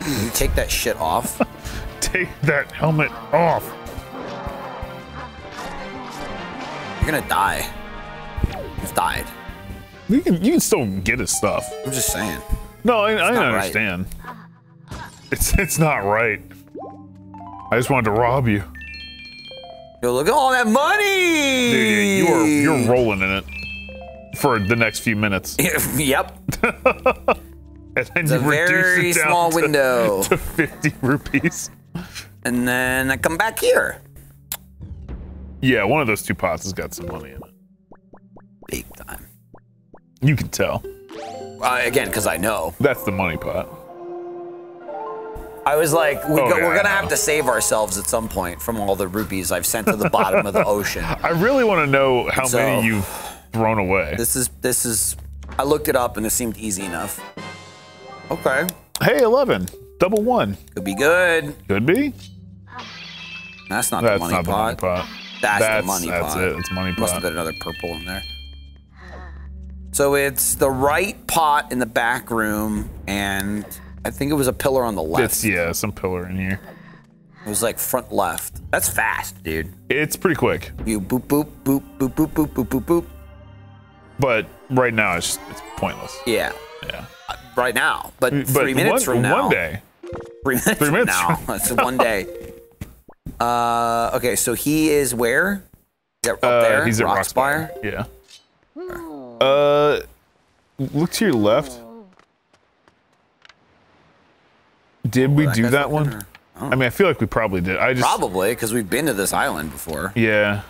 Can you take that shit off? Take that helmet off. You're gonna die. You've died. You can still get his stuff. I'm just saying. No, I understand. Right. It's not right. I just wanted to rob you. Yo, look at all that money! Dude, you're rolling in it for the next few minutes. Yep. And then it's you a very it down small to, window to 50 rupees. And then I come back here. Yeah, one of those two pots has got some money in it. Big time. You can tell. Again, because I know. That's the money pot. I was like, we're going to have to save ourselves at some point from all the rupees I've sent to the bottom of the ocean. I really want to know how many you've thrown away. This is, I looked it up and it seemed easy enough. Okay. Hey, 11. Double one. Could be good. Could be. That's not the money pot. That's the money pot. That's it. It's money pot. Must have been another purple in there. So it's the right pot in the back room, and I think it was a pillar on the left. It's, yeah, some pillar in here. It was like front left. That's fast, dude. It's pretty quick. You boop, boop, boop, boop, boop, boop, boop, boop, boop. But right now, it's pointless. Yeah. Yeah. Right now. But 3 minutes from now. One day. 3 minutes from now. That's one day. Okay, so he is where? Up there? He's at Rockspire? Yeah. Look to your left. Did we do that one? I mean, I feel like we probably did. Probably, because we've been to this island before. Yeah.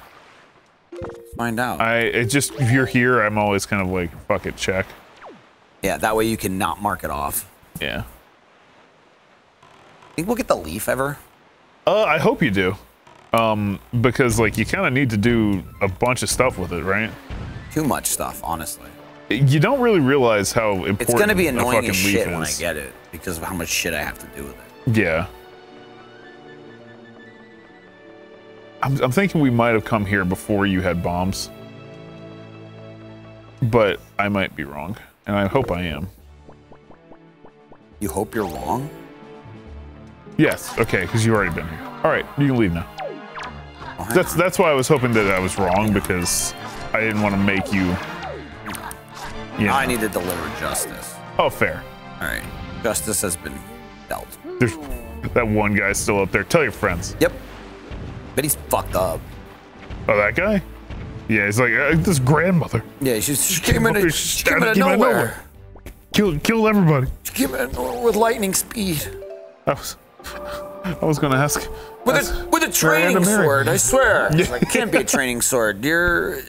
Let's find out. If you're here, I'm always kind of like, fuck it, check. Yeah, that way you can not mark it off. Yeah. I think we'll get the leaf ever. I hope you do, because like you kind of need to do a bunch of stuff with it, right? Too much stuff, honestly. You don't really realize how important it's going to be. Annoying as shit when I get it because of how much shit I have to do with it. Yeah. I'm thinking we might have come here before you had bombs, but I might be wrong, and I hope I am. You hope you're wrong? Yes, okay, because you've already been here. All right, you can leave now. Oh, that's why I was hoping that I was wrong, because I didn't want to make you... you know. I need to deliver justice. Oh, fair. All right, justice has been dealt. There's that one guy still up there. Tell your friends. Yep. But he's fucked up. Oh, that guy? Yeah, he's like, this grandmother. Yeah, she came out of nowhere. Kill everybody. She came out of nowhere with lightning speed. I was gonna ask with a training sword. I swear, yeah. Like, it can't be a training sword. You're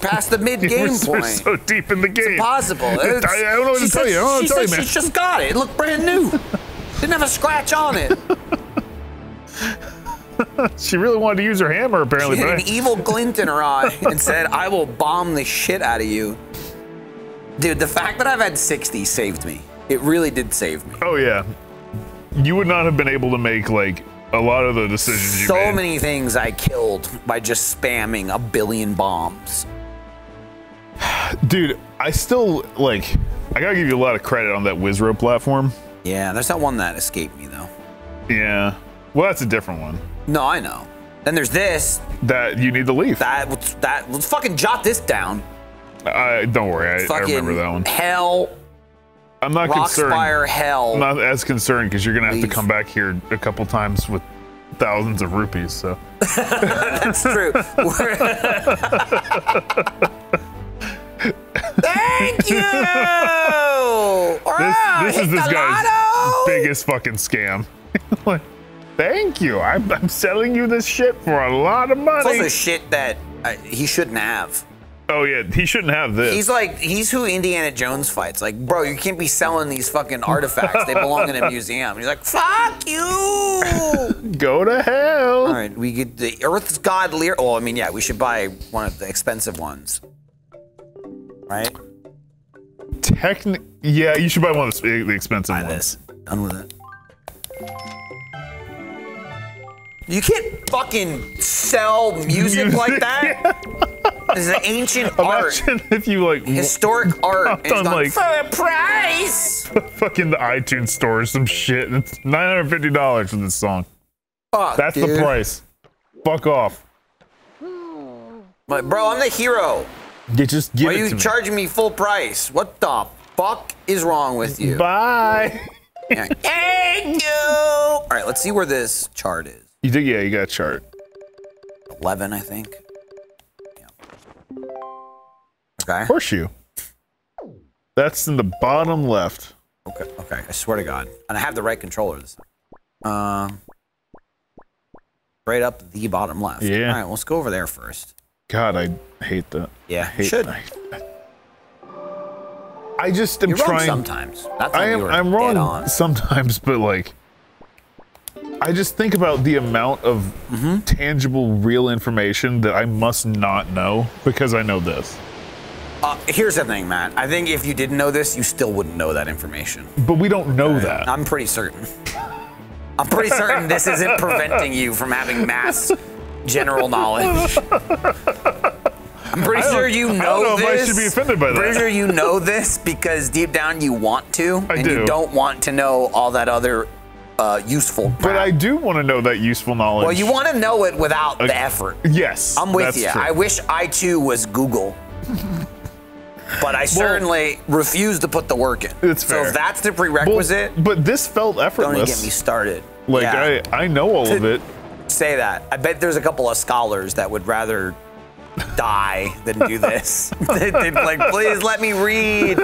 past the mid game point. So deep in the game, it's impossible. I don't know what to tell you. I don't know what to tell you, man. She just got it. It looked brand new. Didn't have a scratch on it. She really wanted to use her hammer, apparently. She had an evil glint in her eye and said, "I will bomb the shit out of you." Dude, the fact that I've had 60 saved me. It really did save me. Oh yeah. You would not have been able to make like a lot of the decisions you made. So many things I killed by just spamming a billion bombs. Dude, I still, like, I gotta give you a lot of credit on that Wizrobe platform. Yeah, there's that one that escaped me, though. Yeah. Well, that's a different one. No, I know. Then there's this. That you need to leave. That let's fucking jot this down. Don't worry, I remember that one. Hell. I'm not concerned. Rockspire hell. I'm not as concerned because you're gonna have to come back here a couple times with thousands of rupees. So. That's true. Thank you. This is this guy's biggest fucking scam. Like, thank you. I'm selling you this shit for a lot of money. It's also shit that he shouldn't have. Oh yeah, he shouldn't have this. He's like, he's who Indiana Jones fights. Like, bro, you can't be selling these fucking artifacts. They belong in a museum. And he's like, fuck you. Go to hell. All right, we get the Earth's God Lear. Oh, I mean, yeah, we should buy one of the expensive ones, right? Technically, yeah, you should buy one of the expensive ones. Buy this. Done with it. You can't fucking sell music like that. This is ancient art. Imagine if you like historic art and like, for the price. Fucking the iTunes store or some shit. And it's $950 for this song. Fuck, that's dude. The price. Fuck off. Like, bro, I'm the hero. You just give. Why are you charging me full price? What the fuck is wrong with you? Bye. Yeah. Thank you. All right, let's see where this chart is. You did, yeah. You got a chart. 11, I think. Okay. Horseshoe. That's in the bottom left. Okay. Okay. I swear to God, and I have the right controller this time. Right up the bottom left. Yeah. All right. Let's go over there first. God, I hate that. Yeah. I hate should. I just am trying. Sometimes. That's I am. I'm wrong sometimes, but like, I just think about the amount of tangible, real information that I must not know because I know this. Here's the thing, Matt. I think if you didn't know this, you still wouldn't know that information. But we don't know that. I'm pretty certain. I'm pretty certain this isn't preventing you from having mass general knowledge. I'm pretty sure you know this. I don't know if I should be offended by that. I'm pretty sure you know this because deep down you want to. I do. You don't want to know all that other useful crap. But I do want to know that useful knowledge. Well, you want to know it without the effort. Yes. I'm with you. True. I wish I too was Google. But I certainly refuse to put the work in. It's fair. So if that's the prerequisite. Well, but this felt effortless. Don't get me started. Like, yeah. I know all of it. Say that. I bet there's a couple of scholars that would rather die than do this. They'd be like, please let me read.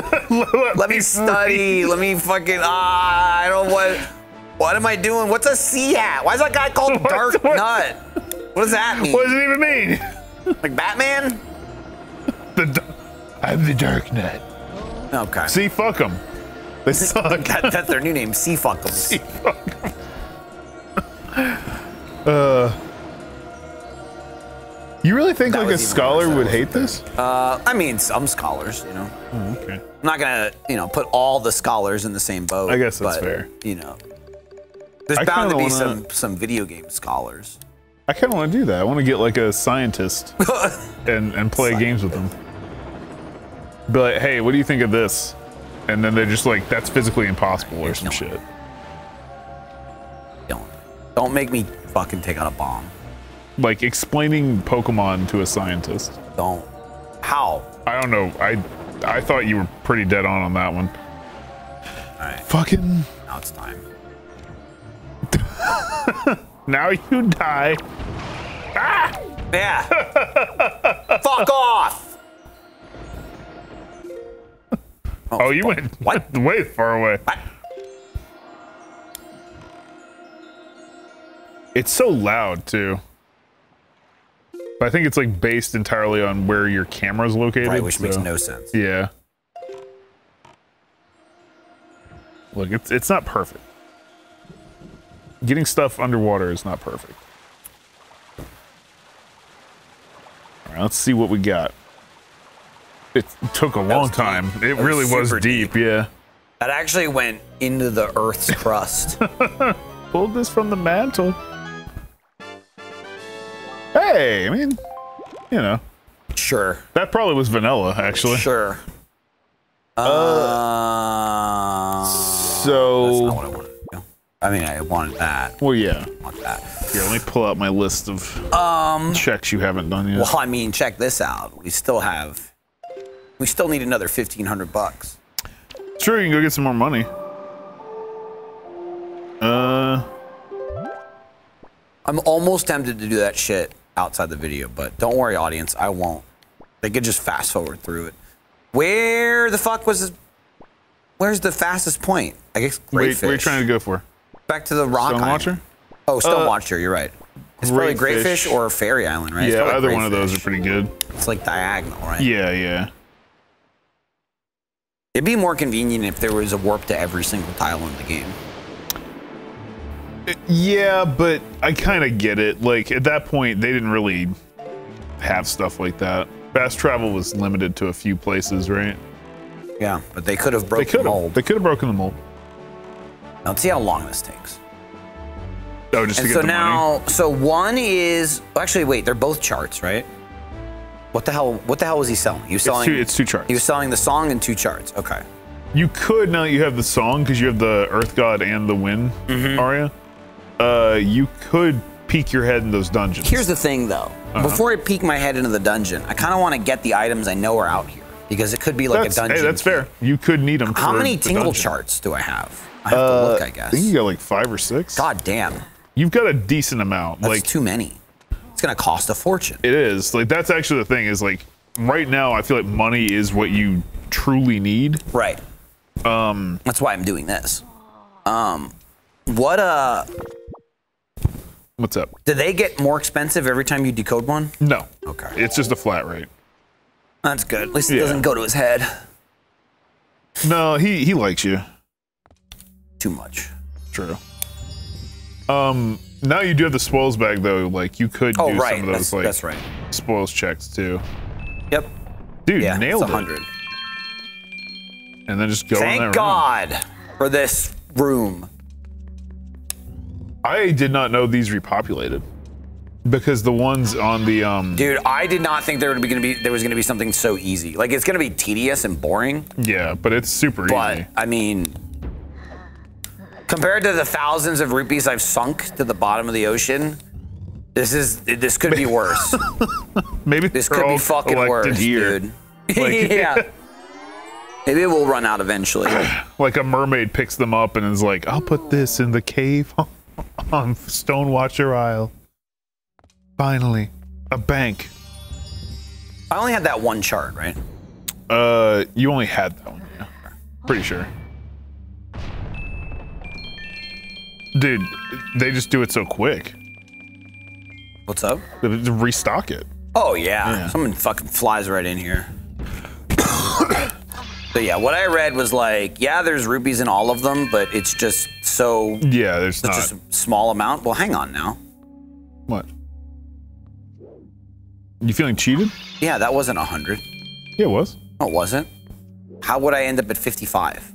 let me study. Read. Let me fucking, I don't want, what am I doing? What's a sea hat? Why is that guy called Darknut? What does that mean? What does it even mean? Like Batman? I'm the Darknut. Okay. See, fuck them. They suck. that's their new name. See, fuck them. See, fuck them. You really think like a scholar would hate this? I mean, some scholars, you know. Oh, okay. I'm not gonna, you know, put all the scholars in the same boat. I guess that's fair. You know, there's bound to be some video game scholars. I kind of want to do that. I want to get like a scientist and play games with them. Be like, hey, what do you think of this? And then they're just like, that's physically impossible or some shit. Don't make me fucking take out a bomb. Like explaining Pokemon to a scientist. Don't. How? I don't know. I thought you were pretty dead on that one. All right. Fucking. Now it's time. Now you die. Ah! Yeah. Fuck off. Oh, you went way far away. What? It's so loud, too. But I think it's like based entirely on where your camera's located. Right, which makes no sense. Yeah. Look, it's not perfect. Getting stuff underwater is not perfect. All right, let's see what we got. It took a long time. It really was deep, yeah. That actually went into the Earth's crust. Pulled this from the mantle. Hey, I mean, you know. Sure. That probably was vanilla, actually. Sure. So that's not what I wanted to do. I mean, I wanted that. Well, yeah. I want that. Here, let me pull out my list of checks you haven't done yet. Well, I mean, check this out. We still need another 1,500 bucks. Sure, you can go get some more money. I'm almost tempted to do that shit outside the video, but don't worry, audience, I won't. They could just fast forward through it. Where the fuck was this? Where's the fastest point? I guess Grayfish. What are you trying to go for? Back to the rock. Stone Watcher? Oh, Stone Watcher, you're right. It's probably Grayfish or Fairy Island, right? Yeah, either one of those are pretty good. It's like diagonal, right? Yeah, yeah. It'd be more convenient if there was a warp to every single tile in the game. Yeah, but I kind of get it. Like, at that point, they didn't really have stuff like that. Fast travel was limited to a few places, right? Yeah, but they could have broken the mold. They could have broken the mold. Now, let's see how long this takes. Oh, just to get the money? And so now, so one is... Actually, wait, they're both charts, right? What the hell was he selling? He was selling... It's two charts. He was selling the song and two charts. Okay. You could, now that you have the song, because you have the Earth God and the Wind aria. You could peek your head in those dungeons. Here's the thing, though. Before I peek my head into the dungeon, I kind of want to get the items I know are out here, because it could be like a dungeon. Hey, that's fair. You could need them. How many Tingle charts do I have? I have to look, I guess. I think you got like 5 or 6. God damn. You've got a decent amount. That's like too many. It's gonna cost a fortune. It is. Like, that's actually the thing. Is like right now, I feel like money is what you truly need. Right. That's why I'm doing this. What's up? Do they get more expensive every time you decode one? No. Okay. It's just a flat rate. That's good. At least it doesn't go to his head. No, he likes you. Too much. True. Now you do have the spoils bag, though. Like, you could do some of those, like, spoils checks, too. Yep. Dude, yeah, nailed it. 100. And then just go in that room. Thank God for this room. I did not know these repopulated, because the ones on the Dude, I did not think there was gonna be something so easy. Like, it's gonna be tedious and boring. Yeah, but it's super easy. But I mean, compared to the thousands of rupees I've sunk to the bottom of the ocean, this could be worse. Maybe this could be fucking worse, dude. Like, yeah. Maybe it will run out eventually. Like, a mermaid picks them up and is like, "I'll put this in the cave." On Stone Watcher Isle. Finally, a bank. I only had that one chart, right? You only had that one, yeah. Pretty sure. Dude, they just do it so quick. What's up? They restock it. Oh, yeah. Someone fucking flies right in here. So yeah, what I read was like, yeah, there's rupees in all of them, but it's just so... Yeah, there's not... Just a small amount. Well, hang on now. What? You feeling cheated? Yeah, that wasn't 100. Yeah, it was. No, it wasn't. How would I end up at 55?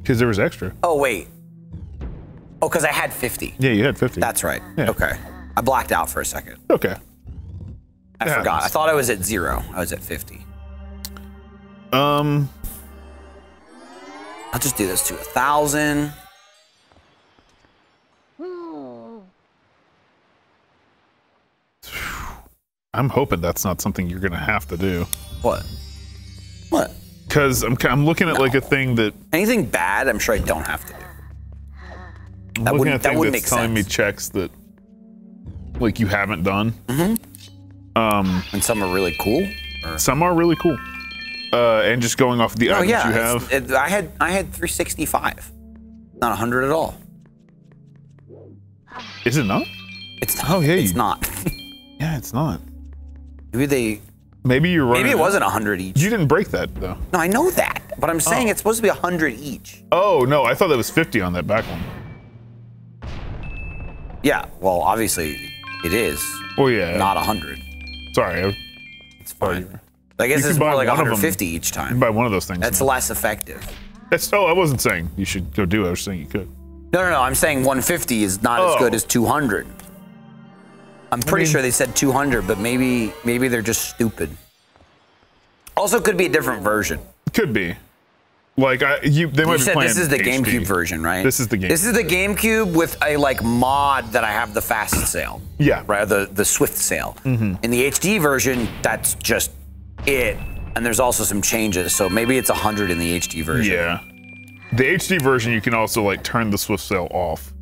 Because there was extra. Oh, wait. Oh, because I had 50. Yeah, you had 50. That's right. Yeah. Okay. I blacked out for a second. Okay. I forgot. I thought I was at 0. I was at 50. I'll just do this to 1,000. I'm hoping that's not something you're gonna have to do. What? What? Because I'm looking at like a thing that anything bad, I'm sure I don't have to do. I'm looking at a thing that's telling me checks that like you haven't done. Mm-hmm. And some are really cool. Or? Some are really cool. And just going off the items you have. I had 365. Not 100 at all. Is it not? It's not. Oh, yeah, it's not. Yeah, it's not. Maybe they... Maybe you're right. Maybe it wasn't 100 each. You didn't break that, though. No, I know that. But I'm saying it's supposed to be 100 each. Oh, no. I thought that was 50 on that back one. Yeah, well, obviously it is. Oh, yeah. Not 100. Sorry. It's fine. I guess it's more like 150 each time. You can buy one of those things. That's less effective. I wasn't saying you should go do it. I was saying you could. No. I'm saying 150 is not as good as 200. I'm pretty sure they said 200, but maybe they're just stupid. Also, could be a different version. Could be. Like they might be playing. This is the GameCube version, right? This is the GameCube. This is the GameCube with a like mod that I have the fast sale. Yeah. Right. The swift sale. Mm-hmm. In the HD version, that's just it. And there's also some changes, so maybe it's 100 in the HD version. Yeah. The HD version, you can also like turn the swift sale off.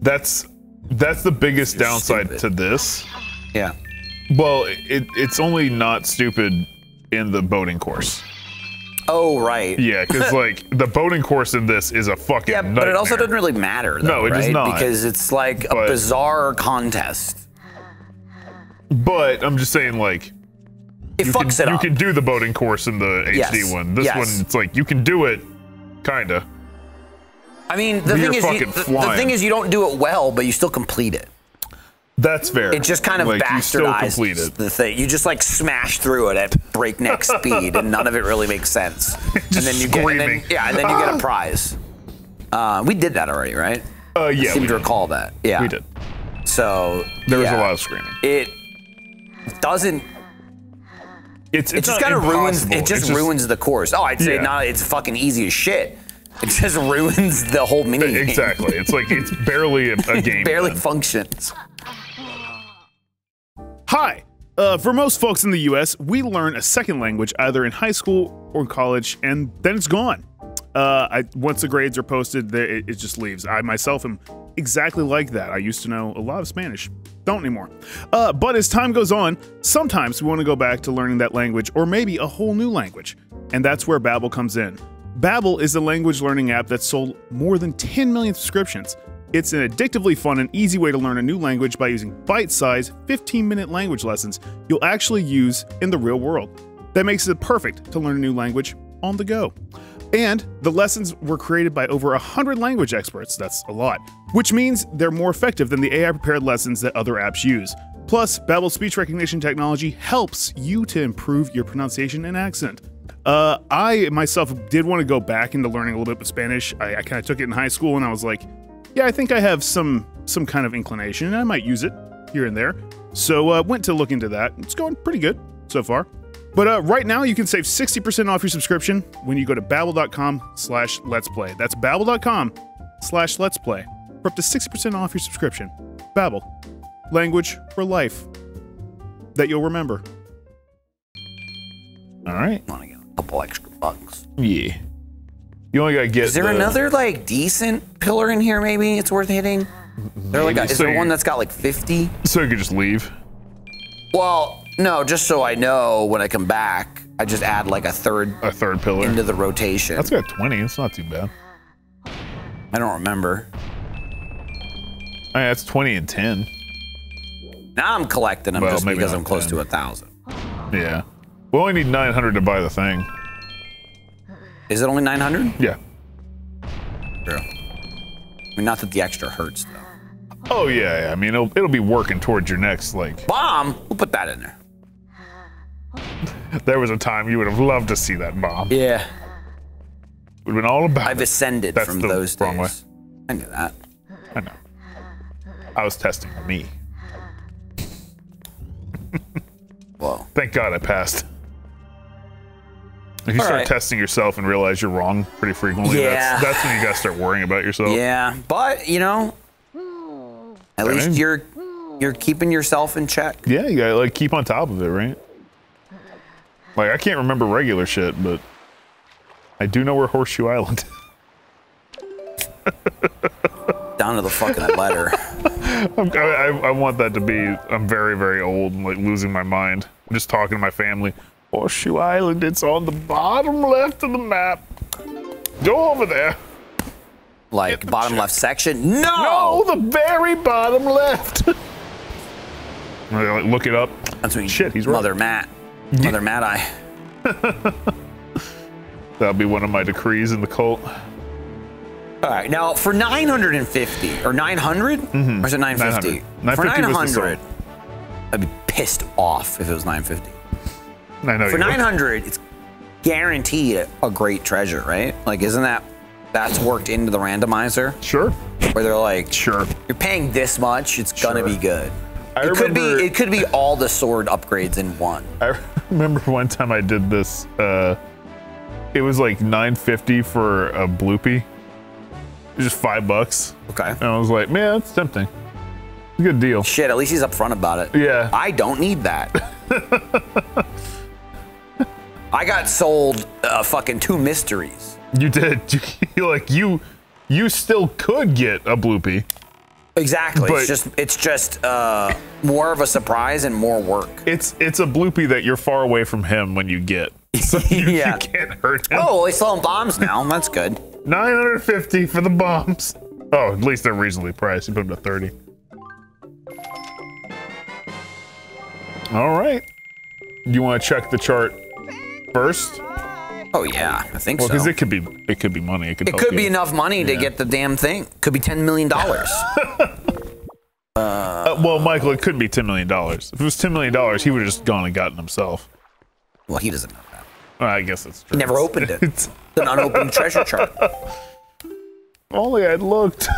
That's the biggest downside to this. Yeah. Well, it's only not stupid in the boating course. Oh, right. Yeah, because like the boating course in this is a fucking nightmare. But it also doesn't really matter, though, no, it does not. Because it's like a bizarre contest. But I'm just saying, like, it fucks it up. You can do the boating course in the HD one. This one, it's like you can do it, kinda. I mean, the thing is, you don't do it well, but you still complete it. That's fair. It just kind of like, bastardized the thing. You just like smash through it at breakneck speed, and none of it really makes sense. Just and then you screaming. And then you get a prize. We did that already, right? Yeah. I seem to recall that. Yeah, we did. So there was a lot of screaming. It doesn't. It just kind of ruins. It just ruins the course. Oh, I'd say not. It's fucking easy as shit. It just ruins the whole mini game. Exactly. It's like it's barely a game. It barely functions. Hi! For most folks in the US, we learn a second language either in high school or college, and then it's gone. Once the grades are posted, it just leaves. I myself am exactly like that. I used to know a lot of Spanish. Don't anymore. But as time goes on, sometimes we want to go back to learning that language, or maybe a whole new language. And that's where Babbel comes in. Babbel is the language learning app that sold more than 10 million subscriptions. It's an addictively fun and easy way to learn a new language by using bite-sized, 15-minute language lessons you'll actually use in the real world. That makes it perfect to learn a new language on the go. And the lessons were created by over 100 language experts, that's a lot, which means they're more effective than the AI-prepared lessons that other apps use. Plus, Babbel's speech recognition technology helps you to improve your pronunciation and accent. I myself did want to go back into learning a little bit of Spanish. I kind of took it in high school and I was like, yeah, I think I have some kind of inclination, and I might use it here and there. So went to look into that. It's going pretty good so far. But right now, you can save 60% off your subscription when you go to babbel.com/letsplay. That's babbel.com/letsplay for up to 60% off your subscription. Babbel, language for life that you'll remember. All right. Want to get a couple extra bucks? Yeah. You only gotta get. Is there another like decent pillar in here? Maybe it's worth hitting. Is there one that's got like 50? So you could just leave. Well, no, just so I know when I come back, I just add like a third pillar into the rotation. That's got 20. It's not too bad. I don't remember. All right, that's 20 and 10. Now I'm collecting them just because I'm close to 1,000. Yeah, we only need 900 to buy the thing. Is it only 900? Yeah. True. I mean, not that the extra hurts, though. Oh, yeah, yeah. I mean, it'll be working towards your next, like... Bomb! We'll put that in there. There was a time you would have loved to see that bomb. Yeah. It would have been all about I've ascended from those days. Way. I knew that. I know. I was testing me. Whoa. Thank God I passed. If you start testing yourself and realize you're wrong pretty frequently, that's when you gotta start worrying about yourself. Yeah, but you know, at least you're keeping yourself in check. Yeah, you gotta like keep on top of it, right? Like I can't remember regular shit, but I do know where Horseshoe Island is. Down to the fucking letter. I want that to be. I'm very, very old and like losing my mind. I'm just talking to my family. Horseshoe Island, it's on the bottom left of the map. Go over there. Like, bottom left section? No! No, the very bottom left. Look it up. That's when you shit, he's right. Mother Matt. Mother Mad-Eye. That'll be one of my decrees in the cult. All right, now for 950, or 900? Mm-hmm. Or is it 950? 900. For 900, I'd be pissed off if it was 950. For 900, it's guaranteed a great treasure, right? Like, isn't that's worked into the randomizer? Sure. Where they're like, sure, you're paying this much, it's gonna be good. It could be all the sword upgrades in one. I remember one time I did this. It was like $9.50 for a bloopy. It was just $5. Okay. And I was like, man, that's tempting. Good deal. Shit, at least he's upfront about it. Yeah. I don't need that. I got sold fucking 2 mysteries. You did. You still could get a bloopy. Exactly. But it's just more of a surprise and more work. It's a bloopy that you're far away from him when you get. So you can't hurt him. Oh, he's selling bombs now. That's good. 950 for the bombs. Oh, at least they're reasonably priced. You put them to 30. All right. You want to check the chart first? Oh yeah, I think so. Well, because it could be money. It could be enough money to get the damn thing. Could be $10 million. Well, Michael, it could be $10 million. If it was $10 million, he would have just gone and gotten himself. Well, he doesn't know that. Well, I guess that's true. He never opened it. It's an unopened treasure chart. Only I'd looked.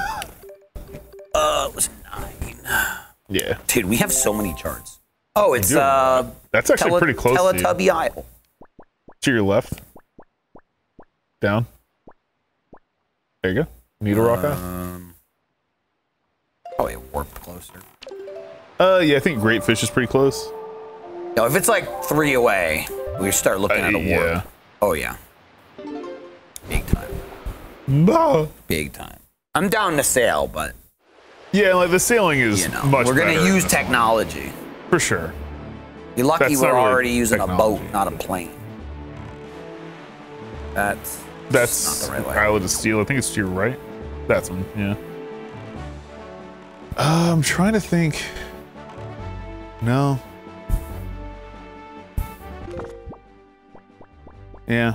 It was 9. Yeah. Dude, we have so many charts. Oh, it's that's actually pretty close. Teletubby to you. Isle. To your left. Down. There you go. Need a rock out. Probably a warp closer. Yeah, I think Grayfish is pretty close. No, if it's like 3 away, we start looking at a warp. Yeah. Oh yeah. Big time. No. Big time. I'm down to sail, but yeah, like the sailing is much better. We're gonna use technology. For sure. You're lucky we're already using a boat, not a plane. That's not the right way. Island of Steel. I think it's to your right. That's one, yeah. I'm trying to think. No. Yeah.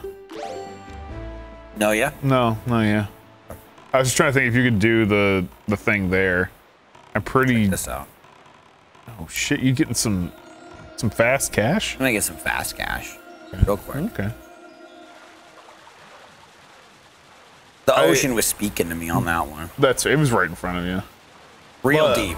No, yeah? No, no, yeah. I was just trying to think if you could do the thing there. I'm pretty... Check this out. Oh shit, you getting some fast cash? I'm gonna get some fast cash. Okay. Real quick. Okay. The ocean was speaking to me on that one. It was right in front of you. Real deep.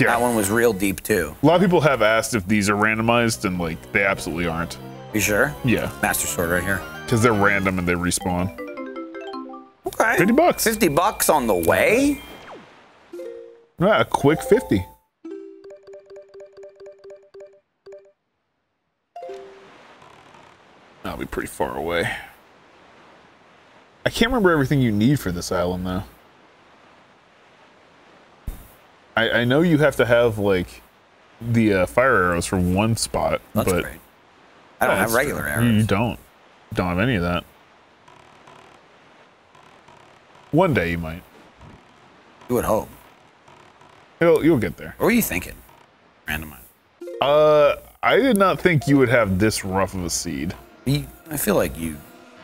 Yeah. That one was real deep too. A lot of people have asked if these are randomized and like they absolutely aren't. You sure? Yeah. Master Sword right here. Because they're random and they respawn. Okay. $50. $50 on the way? Yeah, a quick 50. I'll be pretty far away. I can't remember everything you need for this island, though. I know you have to have, like, the fire arrows for one spot, but... I don't have regular arrows. You don't. Don't have any of that. One day you might. You would hope. You'll get there. What were you thinking? Randomize. I did not think you would have this rough of a seed. I feel like you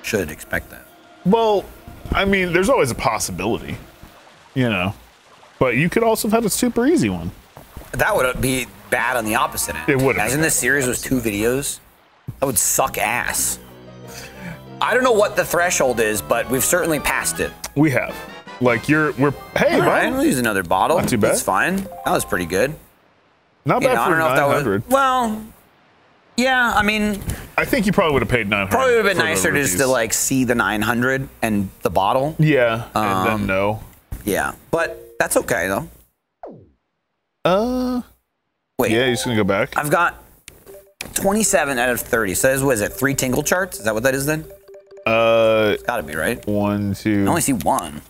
should expect that. Well, I mean, there's always a possibility, you know, but you could also have had a super easy one. That would be bad on the opposite end. It would. Imagine this series was 2 videos. That would suck ass. I don't know what the threshold is, but we've certainly passed it. We have. Like we're hey, man. We'll use another bottle. Not too bad. That's fine. That was pretty good. Not bad for 900. Well, yeah, I mean. I think you probably would have paid 900. Probably would have been nicer just to like see the 900 and the bottle. Yeah, and then no. Yeah, but that's okay though. Wait. Yeah, you're just gonna go back. I've got 27 out of 30. So what is it? 3 Tingle charts? Is that what that is then? It's gotta be right. 1, 2. I only see 1.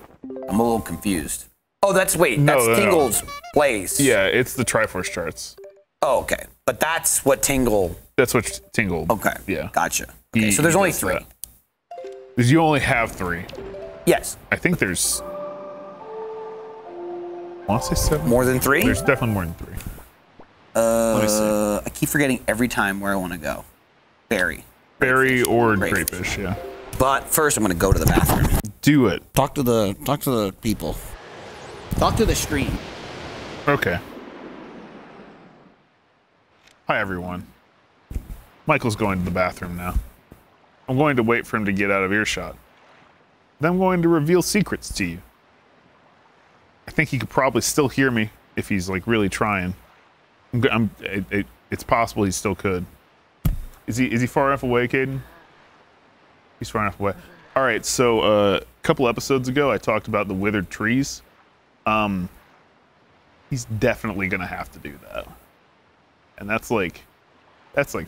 I'm a little confused. Oh, that's that's Tingle's place. Yeah, it's the Triforce charts. Oh, okay. But that's what Tingle. That's what Tingle. Okay. Yeah. Gotcha. Okay, so there's only 3. Because you only have 3. Yes. I think there's. I want to say 7. More than 3? There's definitely more than 3. Let me see. I keep forgetting every time where I want to go. Berry or Grayfish, yeah. But first, I'm going to go to the bathroom. Do it. Talk to the people. Talk to the stream. Okay. Hi everyone. Michael's going to the bathroom now. I'm going to wait for him to get out of earshot. Then I'm going to reveal secrets to you. I think he could probably still hear me if he's like really trying. It's possible he still could. Is he far enough away, Caden? He's far enough away. All right, so a couple episodes ago, I talked about the withered trees. He's definitely gonna have to do that, and that's like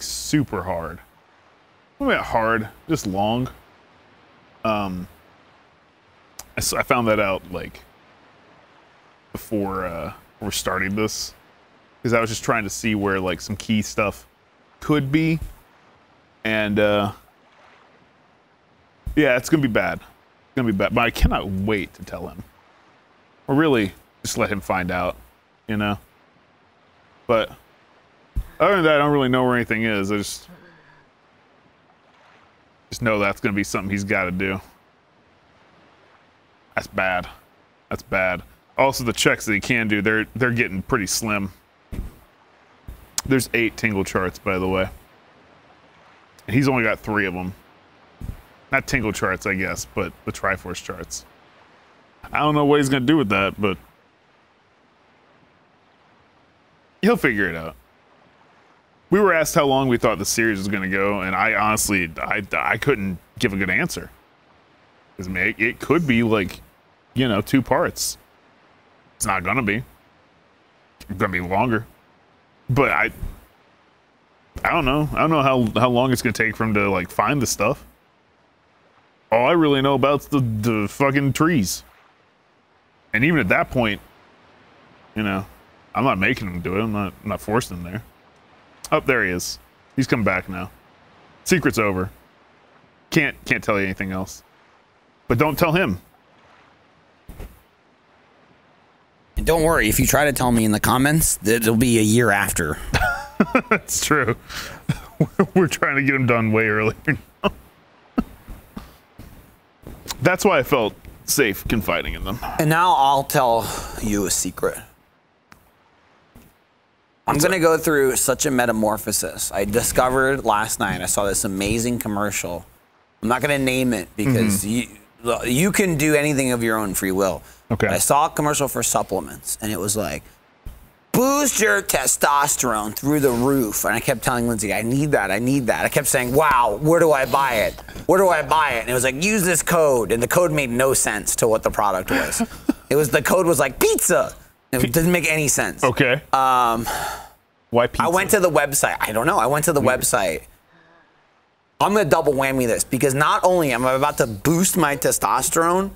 super hard. What about hard? Just long. I found that out like before we're starting this, because I was just trying to see where like some key stuff could be, and yeah, it's gonna be bad. It's gonna be bad, but I cannot wait to tell him. Or really, just let him find out, you know? But other than that, I don't really know where anything is. I just know that's gonna be something he's gotta do. That's bad. That's bad. Also, the checks that he can do, they're getting pretty slim. There's 8 Tingle charts, by the way. And he's only got 3 of them. Not Tingle charts, I guess, but the Triforce charts. I don't know what he's gonna do with that, but he'll figure it out. We were asked how long we thought the series was gonna go, and I honestly, I couldn't give a good answer. Because I mean, it could be like, you know, 2 parts. It's not gonna be. It's gonna be longer. But I don't know. I don't know how long it's gonna take for him to like find the stuff. All I really know about is the fucking trees. And even at that point, you know, I'm not making him do it. I'm not forcing him there. Oh, there he is. He's come back now. Secret's over. Can't tell you anything else. But don't tell him. And don't worry, if you try to tell me in the comments, it'll be a year after. That's true. We're trying to get him done way earlier now. That's why I felt safe confiding in them. And now I'll tell you a secret. I'm going to go through such a metamorphosis. I discovered last night, I saw this amazing commercial. I'm not going to name it because you can do anything of your own free will. Okay. But I saw a commercial for supplements, and it was like, boost your testosterone through the roof. And I kept telling Lindsay, I need that, I need that. I kept saying, wow, where do I buy it? Where do I buy it? And it was like, use this code. And the code made no sense to what the product was. It was, the code was like pizza. It didn't make any sense. Okay. Why pizza? I went to the website. I don't know. I went to the website. I'm going to double whammy this because not only am I about to boost my testosterone,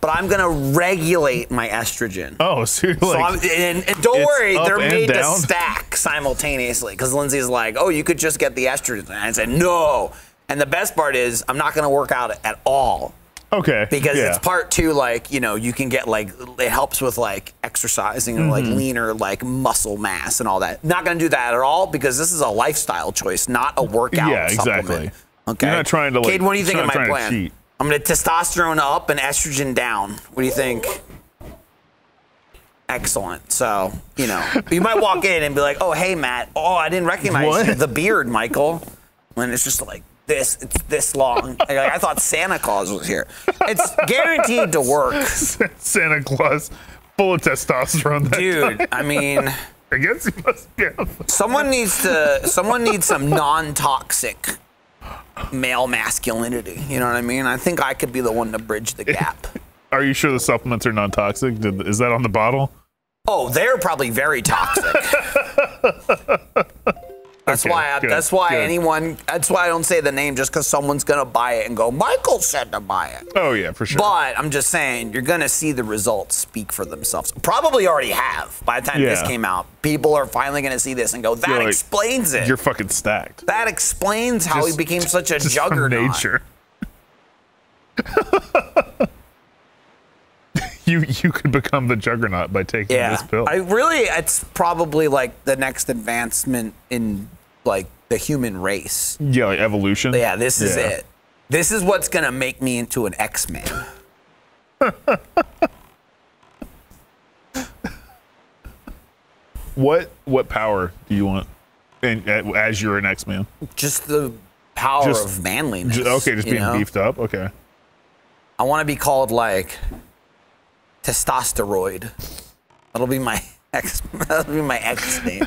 but I'm going to regulate my estrogen. Oh, seriously? So and don't worry, they're made to stack simultaneously because Lindsay's like, oh, you could just get the estrogen. And I said, no. And the best part is I'm not going to work out at all. Okay. Because it's part 2, like, you know, you can get like, it helps with like exercising and like leaner, like muscle mass and all that. Not going to do that at all because this is a lifestyle choice, not a workout supplement. Exactly. Okay. You're not trying to like, Cade, what do you think of my plan? Cheat. I'm going to testosterone up and estrogen down. What do you think? Excellent. So, you know, you might walk in and be like, oh, hey, Matt. Oh, I didn't recognize you. The beard, Michael. When it's just like this, it's this long. Like, I thought Santa Claus was here. It's guaranteed to work. Santa Claus full of testosterone. Dude, I mean. I guess he must be. Someone needs some non-toxic male masculinity, you know what I mean? I think I could be the one to bridge the gap. Are you sure the supplements are non-toxic? Is that on the bottle? Oh, they're probably very toxic. That's why I don't say the name, just because someone's gonna buy it and go, Michael said to buy it. Oh yeah, for sure. But I'm just saying, you're gonna see the results speak for themselves. Probably already have by the time this came out. People are finally gonna see this and go, that like, explains it. You're fucking stacked. That explains how he became such a juggernaut. Nature. You could become the juggernaut by taking this pill. It's probably like the next advancement in like the human race. Yeah, like evolution. Yeah, this is it. This is what's gonna make me into an X-Man. What power do you want? And as you're an X-Man, just the power of manliness. Just being beefed up. Okay. I want to be called like Testosteroid. That'll be my X name.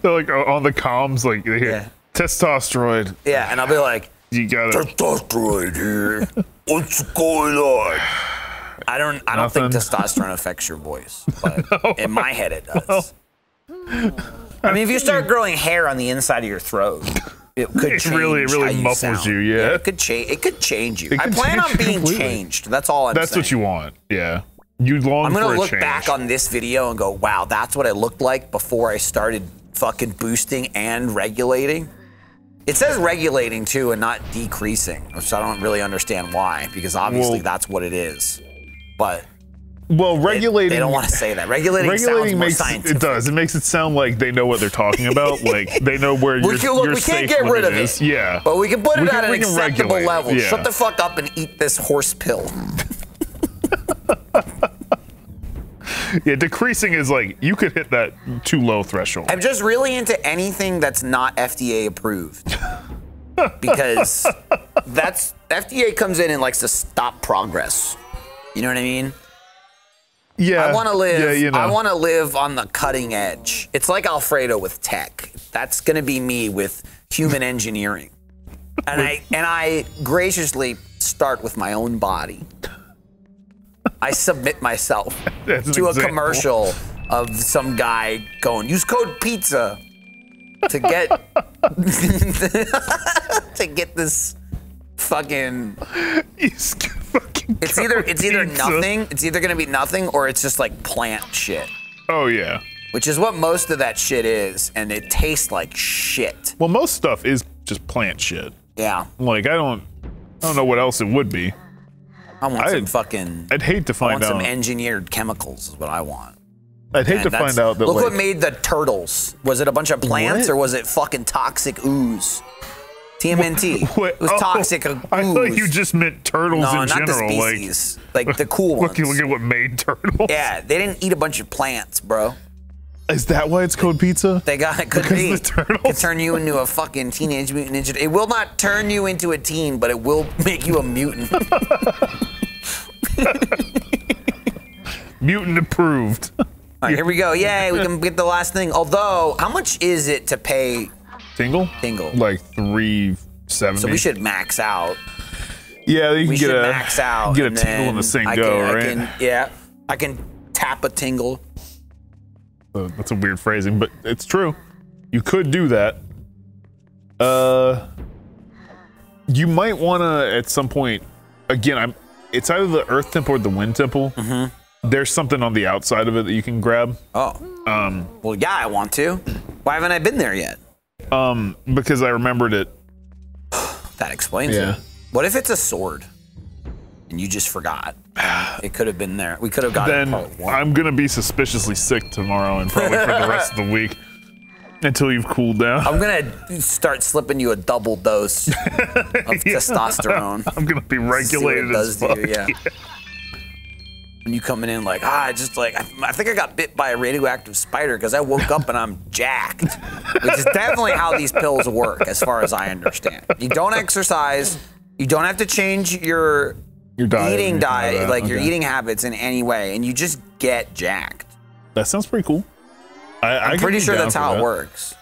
They're like on the comms, like they hear testosteroid. Yeah, and I'll be like, you got testosteroid here. What's going on? I don't think testosterone affects your voice, but no. In my head it does. No. I mean, if you start growing hair on the inside of your throat, it could change. It really muffles you, yeah. It could change you. I plan on being changed. That's all I'm saying. That's what you want, yeah. You long for a change. I'm gonna look back on this video and go, wow, that's what I looked like before I started fucking boosting and regulating. It says regulating too and not decreasing, which I don't really understand why, because obviously that's what it is. But regulating. They don't want to say that. Regulating sounds more scientific. It does. It makes it sound like they know what they're talking about. Like they know where you're safe. We can't get rid of it. Yeah. But we can put it at an acceptable level. Yeah. Shut the fuck up and eat this horse pill. Yeah, decreasing is like you could hit that too low threshold. I'm just really into anything that's not FDA approved. Because that's FDA comes in and likes to stop progress. You know what I mean? Yeah. I want to live. Yeah, you know. I want to live on the cutting edge. It's like Alfredo with tech. That's gonna be me with human engineering. And I graciously start with my own body. I submit myself to a commercial of some guy going, use code pizza to get to get this fucking. It's either nothing. It's either gonna be nothing, or it's just like plant shit. Oh yeah. Which is what most of that shit is, and it tastes like shit. Well, most stuff is just plant shit. Yeah. Like I don't know what else it would be. I'd hate to find out. Some engineered chemicals is what I want. I'd hate to find out that. Look, like, what made the turtles? Was it a bunch of plants, or was it fucking toxic ooze? TMNT. What? It was toxic ooze. I thought you just meant turtles in general. No, not the species. Like the cool ones. Look at what made turtles. Yeah, they didn't eat a bunch of plants, bro. Is that why it's called pizza? They got it. Could be. It could turn you into a fucking teenage mutant ninja. It will not turn you into a teen, but it will make you a mutant. Mutant approved. All right, here we go. Yay, we can get the last thing. Although, how much is it to pay? Tingle. Like 370. So we should max out. Yeah, you can get a Tingle in the same go, right? I can tap a Tingle. That's a weird phrasing, but it's true. You could do that. You might want to at some point. Again, it's either the Earth Temple or the Wind Temple. Mm-hmm. There's something on the outside of it that you can grab. Oh. Well, yeah, I want to. Why haven't I been there yet? Because I remembered it. That explains it. What if it's a sword? And you just forgot. It could have been there. We could have gotten part one. I'm going to be suspiciously sick tomorrow and probably for the rest of the week until you've cooled down. I'm going to start slipping you a double dose of testosterone. I'm going to be regulated as fuck. And you coming in like, I think I got bit by a radioactive spider because I woke up and I'm jacked. Which is definitely how these pills work as far as I understand. You don't exercise. You don't have to change your eating habits in any way, and you just get jacked. That sounds pretty cool. I'm pretty sure that's how it works.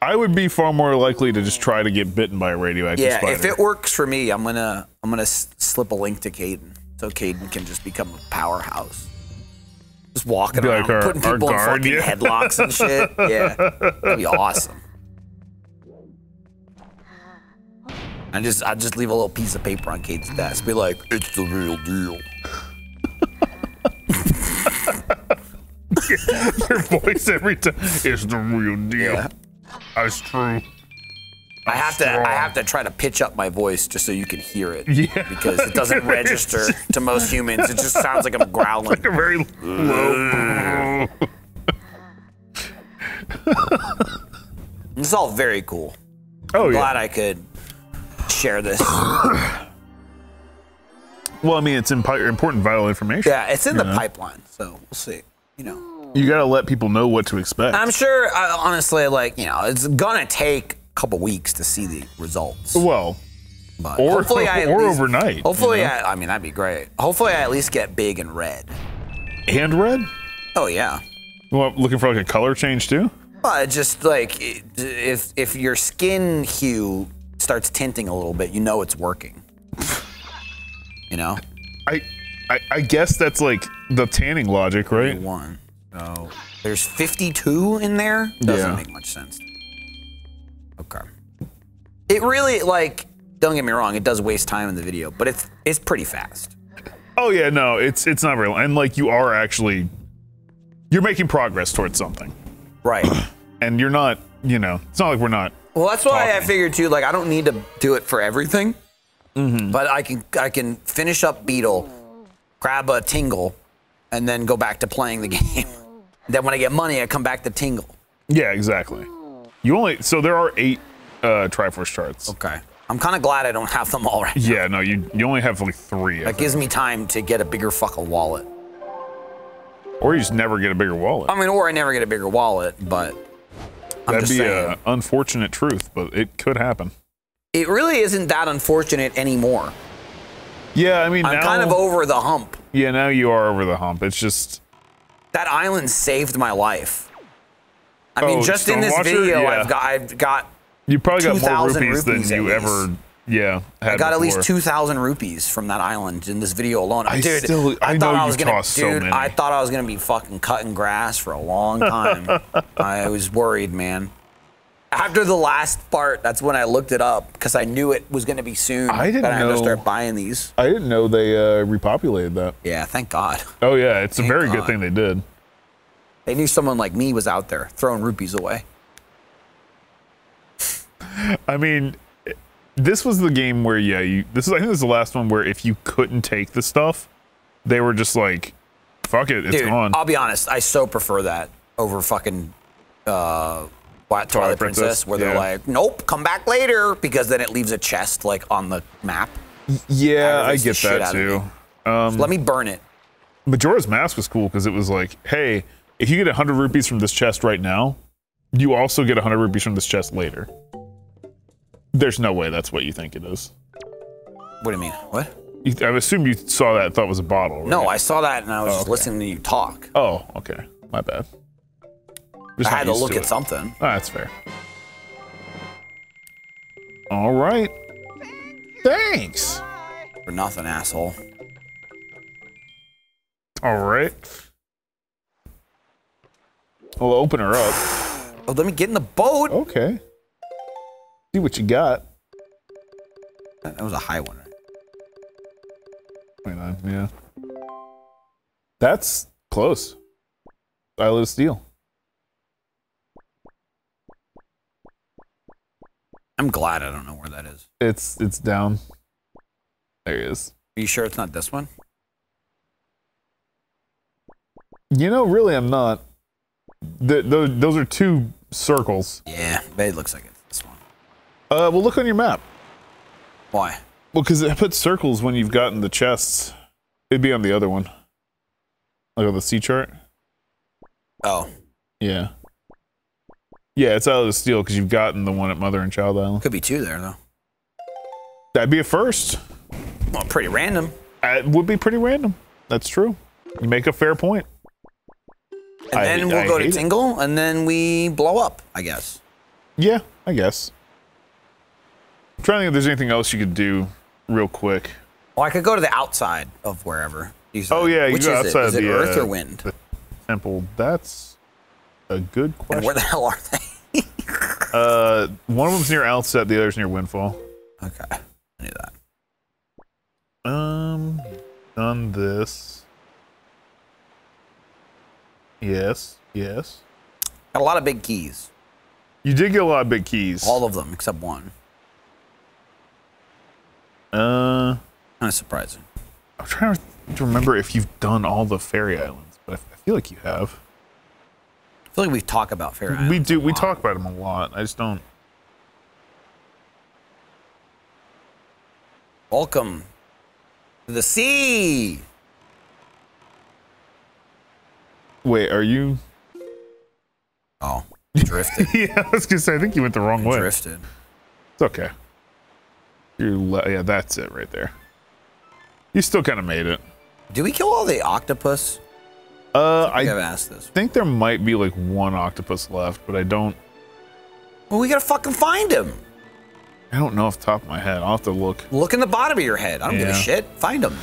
I would be far more likely to just try to get bitten by a radioactive spider. Yeah, if it works for me, I'm gonna slip a link to Caden so Caden can just become a powerhouse. Just walking around, like putting people in fucking headlocks and shit. Yeah, that'd be awesome. I just leave a little piece of paper on Kate's desk. Be like, it's the real deal. Your voice every time. It's the real deal. Yeah. That's true. I have to try to pitch up my voice just so you can hear it. Yeah. Because it doesn't register to most humans. It just sounds like I'm growling. It's like a very low. It's all very cool. I'm glad I could share this. Well, I mean, it's important, vital information. Yeah, it's in the pipeline, so we'll see. You know, you gotta let people know what to expect. I'm sure, honestly, like, you know, it's gonna take a couple weeks to see the results. Well, but hopefully overnight. Hopefully, you know? I mean, that'd be great. Hopefully, I at least get big and red. And red? Oh yeah. Well, looking for like a color change too? Just like if your skin hue starts tinting a little bit, you know it's working. You know? I guess that's like the tanning logic, right? One. So there's 52 in there? Doesn't make much sense. Okay. It really, like, don't get me wrong, it does waste time in the video, but it's pretty fast. Oh yeah, no, it's not real. And like you are actually you're making progress towards something. Right. And you're not, you know, it's not like we're not. Well, that's why I figured too, like I don't need to do it for everything. Mm-hmm. But I can finish up Beetle, grab a Tingle, and then go back to playing the game. Then when I get money, I come back to Tingle. Yeah, exactly. You only so there are 8 Triforce charts. Okay. I'm kind of glad I don't have them all right now. Yeah, no, you only have like 3. That gives me time to get a bigger fucking wallet. Or you just never get a bigger wallet. I mean, or I never get a bigger wallet, but I'm That'd just be saying. An unfortunate truth, but it could happen. It really isn't that unfortunate anymore. Yeah, I mean, I'm now, kind of over the hump. Yeah, now you are over the hump. It's just... That island saved my life. I mean, just Stone in this Watcher? Video, yeah. I've got You probably got more rupees than you ever, had I got before. At least 2,000 rupees from that island in this video alone. Dude, I thought I was going to be fucking cutting grass for a long time. I was worried, man. After the last part, that's when I looked it up because I knew it was going to be soon. I had to start buying these. I didn't know they repopulated that. Yeah, thank God. Oh, yeah, it's a very good thing they did. They knew someone like me was out there throwing rupees away. I mean, this was the game where, yeah, I think this is the last one where if you couldn't take the stuff, they were just like, fuck it, it's gone. I'll be honest, I so prefer that over fucking Twilight Princess, where they're like, nope, come back later, because then it leaves a chest, like, on the map. Yeah, I get that, too. Let me burn it. Majora's Mask was cool, because it was like, hey, if you get 100 rupees from this chest right now, you also get 100 rupees from this chest later. There's no way that's what you think it is. What do you mean? What? I assume you saw that and thought it was a bottle, right? No, I saw that and I was just listening to you talk. Oh, okay. My bad. I had to look at something. Oh, that's fair. All right. Thanks. For nothing, asshole. All right. We'll open her up. Oh, let me get in the boat. Okay. See what you got. That was a high one, right? 29, yeah. That's close. Islet of Steel. I'm glad I don't know where that is. It's down. There it is. Are you sure it's not this one? You know, really, I'm not. Those are 2 circles. Yeah, but it looks like it's this one. Well, look on your map. Why? Well, because it puts circles when you've gotten the chests. It'd be on the other one. Like on the C chart. Oh. Yeah. Yeah, it's out of the steel because you've gotten the one at Mother and Child Island. Could be 2 there, though. That'd be a first. Well, pretty random. It would be pretty random. That's true. You make a fair point. And then we'll go to Tingle, and then we blow up, I guess. Yeah, I guess. I'm trying to think if there's anything else you could do real quick. Well, I could go to the outside of wherever. Oh, yeah, you go outside of the Earth or Wind? The temple. That's a good question. And where the hell are they? One of them's near Outset, the other's near Windfall. Okay, I knew that. Done this. Yes, yes. Got a lot of big keys. You did get a lot of big keys. All of them except one. Kind of surprising. I'm trying to remember if you've done all the Fairy Islands, but I feel like you have. I feel like we talk about Fairy Islands. We do. We talk about them a lot. I just don't. Welcome to the sea. Wait, are you? Oh, drifted. Yeah, I was gonna say. I think you went the wrong way. Drifted. It's okay. Yeah, that's it right there. You still kind of made it. Did we kill all the octopus? I think there might be like one octopus left, but I don't. Well, we gotta fucking find him. I don't know off the top of my head. I'll have to look. Look in the bottom of your head. I don't give a shit. Find him.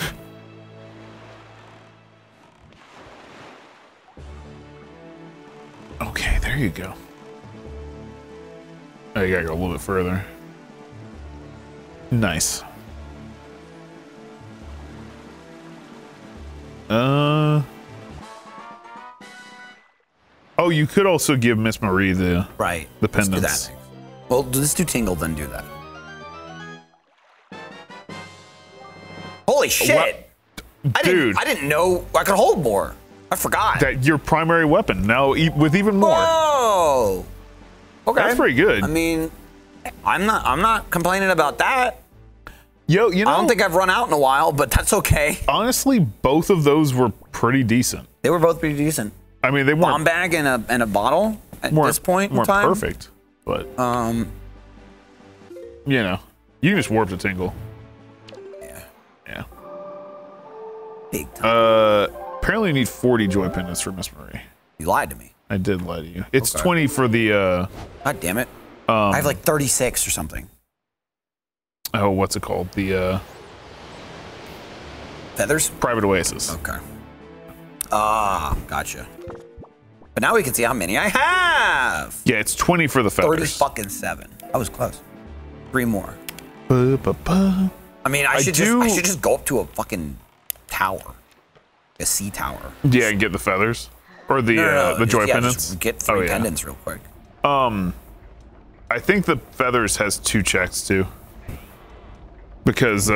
Okay, there you go. Oh, you gotta go a little bit further. Nice. Oh, you could also give Miss Marie the the pendants. Let's do that. Well, let's do Tingle, then do that. Holy shit! What? Dude, I didn't know I could hold more. I forgot. That your primary weapon now with even more. Whoa! Okay, that's pretty good. I mean, I'm not complaining about that. Yo, you know, I don't think I've run out in a while, but that's okay. Honestly, both of those were pretty decent. They were both pretty decent. I mean, they weren't bomb bag and a bottle at this point in time. Perfect, but you know, you can just warp to Tingle. Yeah, yeah. Big time. Apparently, you need 40 joy pendants for Miss Marie. You lied to me. I did lie to you. It's okay. 20 for the. God damn it! I have like 36 or something. Oh, what's it called? The feathers. Private Oasis. Okay. Ah, gotcha. But now we can see how many I have. Yeah, it's 20 for the feathers. 37. I was close. 3 more. I mean, I should just go up to a fucking tower, a sea tower. Yeah, and get the feathers or the the joy pendants. Get 3 pendants real quick. I think the feathers has 2 checks too. Because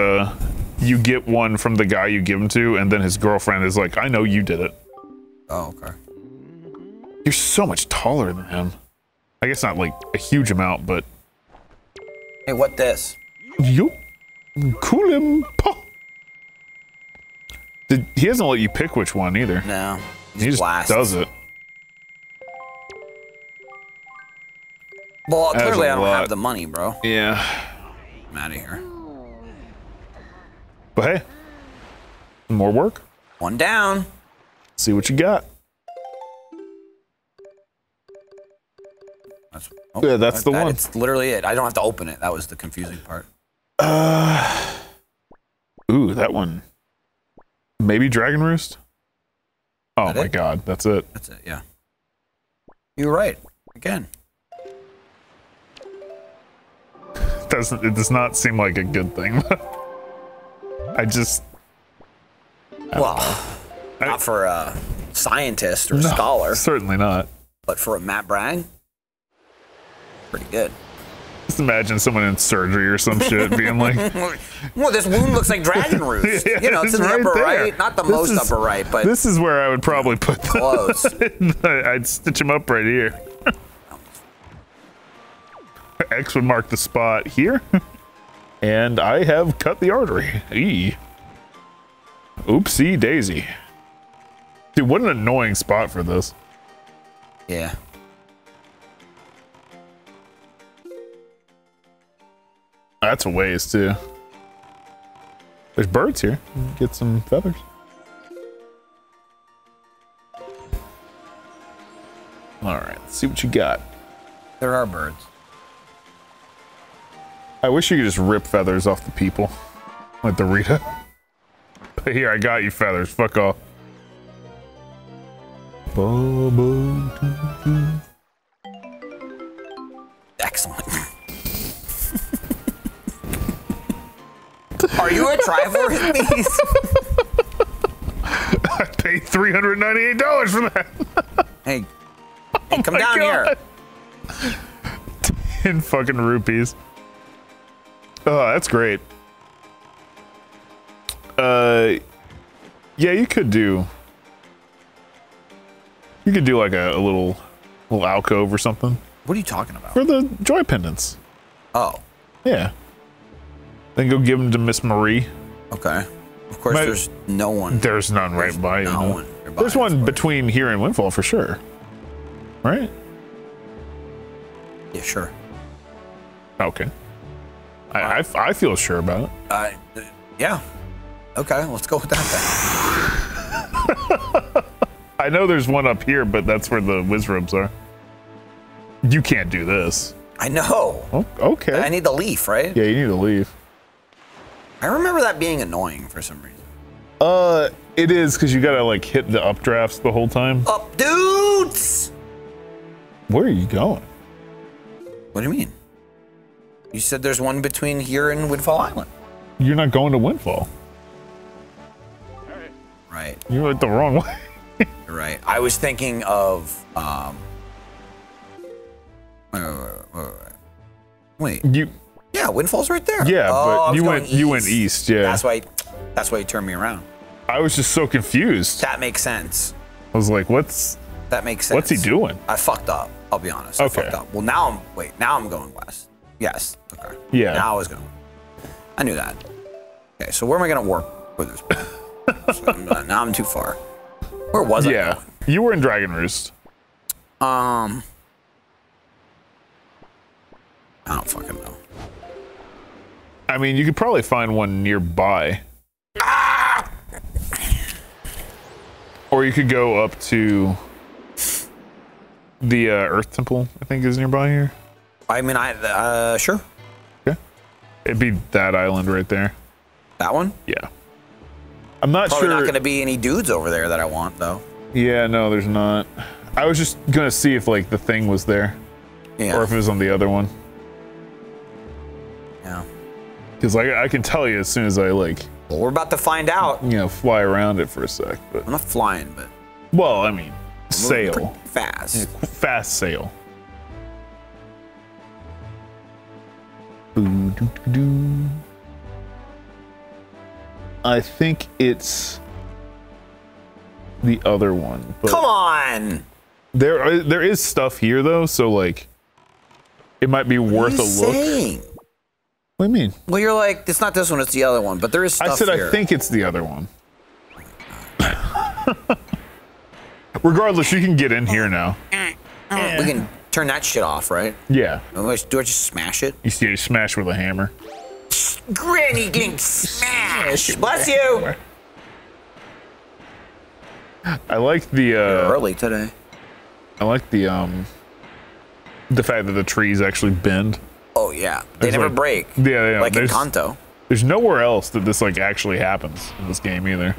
you get one from the guy you give them to, and then his girlfriend is like, I know you did it. Oh, okay. You're so much taller than him. I guess not like a huge amount, but. Hey, what this? You cool him. He doesn't let you pick which one either. No. He just does it. Well, clearly I don't have the money, bro. Yeah. I'm out of here. But hey, more work. One down. See what you got. That's, yeah, that's the one. It's literally it. I don't have to open it. That was the confusing part. Ooh, that one. Maybe Dragon Roost? Oh that my god, that's it. That's it, yeah. You're right. Again. It does not seem like a good thing. I just. I don't know. Not for a scientist or a scholar. Certainly not. But for a Matt Bragg, pretty good. Just imagine someone in surgery or some shit being like, well, this wound looks like Dragon Roost. Yeah, you know, it's in the upper right. Not the most upper right, but. This is where I would probably put close. I'd stitch him up right here. X would mark the spot here. And I have cut the artery. Eee. Oopsie daisy. Dude, what an annoying spot for this. Yeah. That's a ways, too. There's birds here. Get some feathers. Alright, let's see what you got. There are birds. I wish you could just rip feathers off the people. Like the Rita. But here, I got you feathers. Fuck off. Excellent. Are you a trifler with these? I paid $398 for that. Hey. Hey, come down here. 10 fucking rupees. Oh, that's great. Yeah, you could do. You could do like a little alcove or something. What are you talking about? For the joy pendants. Oh. Yeah. Then go give them to Miss Marie. Okay. Of course, there's no one. There's none right by you. No one. There's one between here and Windfall for sure. Right? Yeah, sure. Okay. I feel sure about it. Yeah. Okay, let's go with that then. I know there's one up here, but that's where the Wizrobes are. You can't do this. I know. Oh, okay. I need the leaf, right? Yeah, you need the leaf. I remember that being annoying for some reason. It is, because you gotta like hit the updrafts the whole time. Up dudes! Where are you going? What do you mean? You said there's one between here and Windfall Island. You're not going to Windfall. Right. You went the wrong way. You're right. I was thinking of wait. You. Yeah, Windfall's right there. Yeah, oh, but you went east. Yeah. That's why you turned me around. I was just so confused. That makes sense. I was like, what's. That makes sense. What's he doing? I fucked up. I'll be honest. Okay. I fucked up. Well, now I'm. Wait. Now I'm going west. Yes. Okay. Yeah. Now I was going. I knew that. Okay. So where am I gonna work with this? Now I'm too far. Where was I? Yeah, you were in Dragon Roost. I don't fucking know. I mean, you could probably find one nearby. Ah! Or you could go up to the Earth Temple, I think, is nearby here. I mean, sure. Okay. It'd be that island right there. That one? Yeah. I'm not sure. There's not going to be any dudes over there that I want, though. Yeah, no, there's not. I was just going to see if, like, the thing was there. Yeah. Or if it was on the other one. Yeah. Because, like, I can tell you as soon as I, like... Well, we're about to find out. You know, fly around it for a sec. But I'm not flying, but... Well, I mean, sail. Fast. Fast sail. Boom, doo, doo, doo. I think it's the other one. But come on! There is stuff here, though, so, like, it might be worth a look. What do you mean? Well, you're like, it's not this one, it's the other one, but there is stuff here. I said I think it's the other one. Regardless, you can get in here now. We can turn that shit off, right? Yeah. Do I just smash it? You see, you smash with a hammer. Granny Glink smash! Bless you! I like the early today. I like the fact that the trees actually bend. Oh yeah. They never like, break. Yeah, yeah. Like in Kanto. There's nowhere else that this like actually happens in this game either.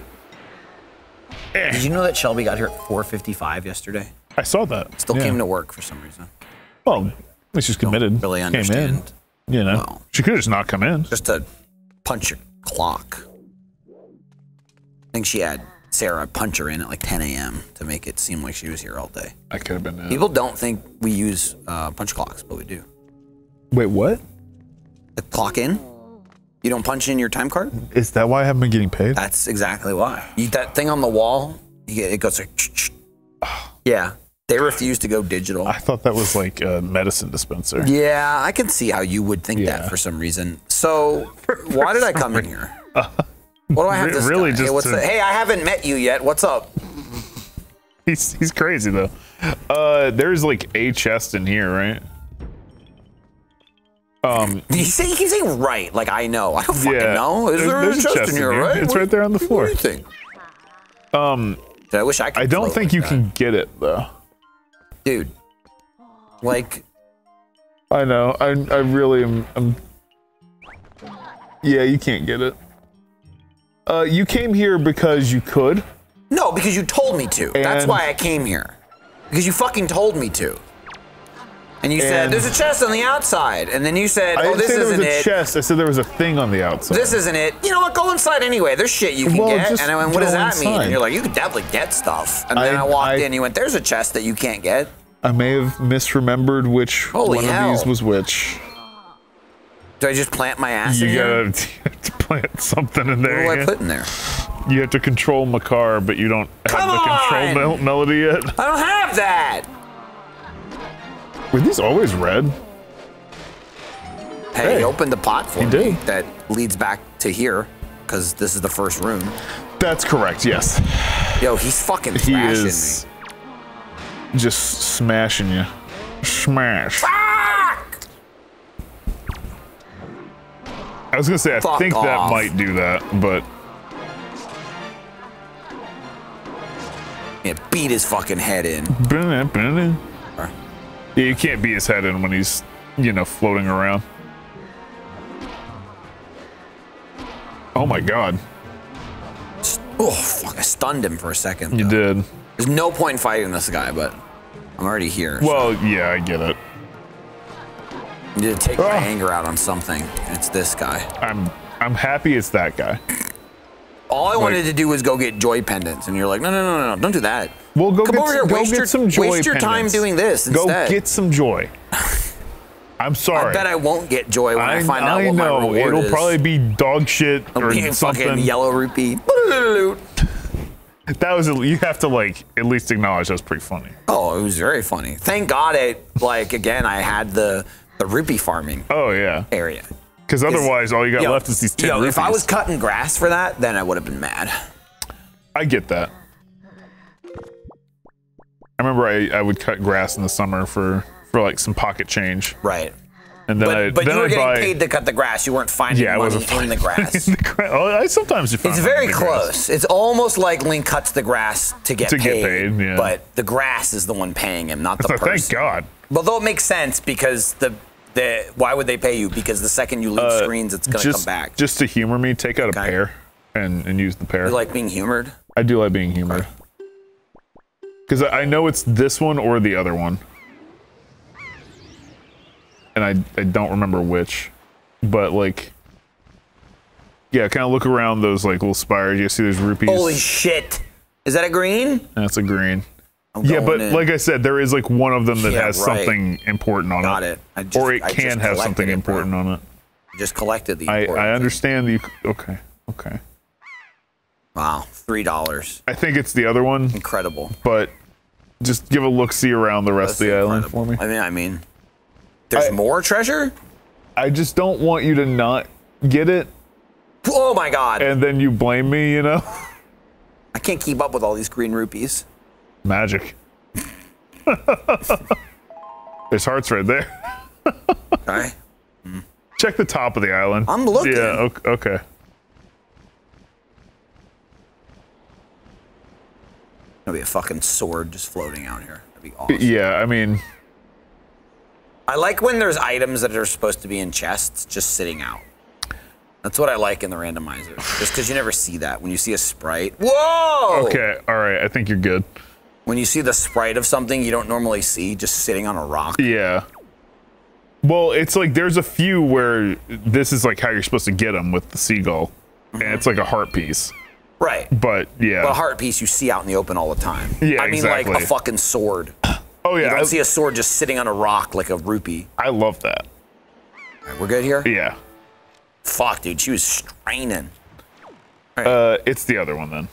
Did you know that Shelby got here at 4:55 yesterday? I saw that. Still came to work for some reason. Well, she's committed. Don't really understand. Came in. You know, well, she could just not come in. Just to punch a clock. I think she had Sarah punch her in at like 10 a.m. to make it seem like she was here all day. I could have been there. People don't think we use punch clocks, but we do. Wait, what? The clock in? You don't punch in your time card? Is that why I haven't been getting paid? That's exactly why. You, that thing on the wall, it goes like... Yeah. They refuse to go digital. I thought that was like a medicine dispenser. Yeah, I can see how you would think that for some reason. So, why did I come in here? What do I have to really just hey, what's hey, I haven't met you yet. What's up? He's crazy, though. There's like a chest in here, right? He's saying right. Like, I know. I don't fucking know. Is there's a chest in here, right? It's right there on the floor. What do you think? I wish I could. I don't think you can get it, though. Dude, like, I know. I really am. Yeah, you can't get it. You came here because you could. No, because you told me to. And that's why I came here. Because you fucking told me to. And you said there's a chest on the outside, and then you said, "Oh, this isn't it." I didn't say there was a chest. I said there was a thing on the outside. This isn't it. You know what? Go inside anyway. There's shit you can get. And I went, "What does that mean?" And you're like, "You can definitely get stuff." And then I walked in. You went, "There's a chest that you can't get." I may have misremembered which one of these was which. Do I just plant my ass in there? You gotta plant something in there. What do I put in there? You have to control Makar, but you don't have the control melody yet. I don't have that. Were these always red? Hey, he opened the pot for me. That leads back to here, because this is the first room. That's correct, yes. Yo, he's fucking smashing me. Just smashing you. Smash. Fuck! I was going to say, I think that might do that, but... and beat his fucking head in. Yeah, you can't beat his head in when he's, you know, floating around. Oh my god. Oh fuck, I stunned him for a second. You did. There's no point in fighting this guy, but I'm already here. Well, yeah, I get it. I need to take my anger out on something. It's this guy. I'm happy it's that guy. All I wanted to do was go get joy pendants, and you're like, no, no, no, no, no, don't do that. Well, go Come over here, waste your time doing this instead. Go get some joy. I'm sorry. I bet I won't get joy when I find out what my reward is. It'll probably be dog shit or something. Fucking yellow rupee. That was, you have to like at least acknowledge that was pretty funny. Oh, it was very funny. Thank God it, like, again, I had the rupee farming area. Because otherwise, all you got left is these 10 rupees. If I was cutting grass for that, then I would have been mad. I get that. I remember I would cut grass in the summer for like some pocket change. Right. And then but you were getting paid to cut the grass. You weren't finding money in the grass. Sometimes you find money in the grass. It's very close. It's almost like Link cuts the grass to get paid. Yeah. But the grass is the one paying him, not the person. Thank God. Although it makes sense because why would they pay you? Because the second you leave screens, it's gonna come back. Just to humor me, take out a pear and use the pear. You like being humored? I do like being humored. Because I know it's this one or the other one. And I don't remember which. But like, yeah, kind of look around those like little spires. You see those rupees. Holy shit. Is that a green? That's a green. Yeah, but like I said, there is like one of them that has something important on it. Got it. Or it can have something important on it. I just collected the important thing. I understand the... Okay, okay. Wow, $3. I think it's the other one. Incredible. But just give a look-see around the rest of the island for me. I mean... There's more treasure? I just don't want you to not get it. Oh my god. And then you blame me, you know? I can't keep up with all these green rupees. Magic. There's hearts right there. Okay. Check the top of the island. I'm looking. Yeah, okay. There'll be a fucking sword just floating out here. That'd be awesome. Yeah, I mean... I like when there's items that are supposed to be in chests just sitting out. That's what I like in the randomizer. Just because you never see that. When you see a sprite. Whoa! Okay, alright, I think you're good. When you see the sprite of something you don't normally see just sitting on a rock. Yeah. Well, it's like there's a few where this is like how you're supposed to get them with the seagull. Mm-hmm. And it's like a heart piece. Right. But, yeah. But a heart piece you see out in the open all the time. Yeah, I mean, like a fucking sword. Oh yeah. You don't see a sword just sitting on a rock like a rupee. I love that. All right, we're good here? Yeah. Fuck, dude, she was straining. Right. It's the other one then.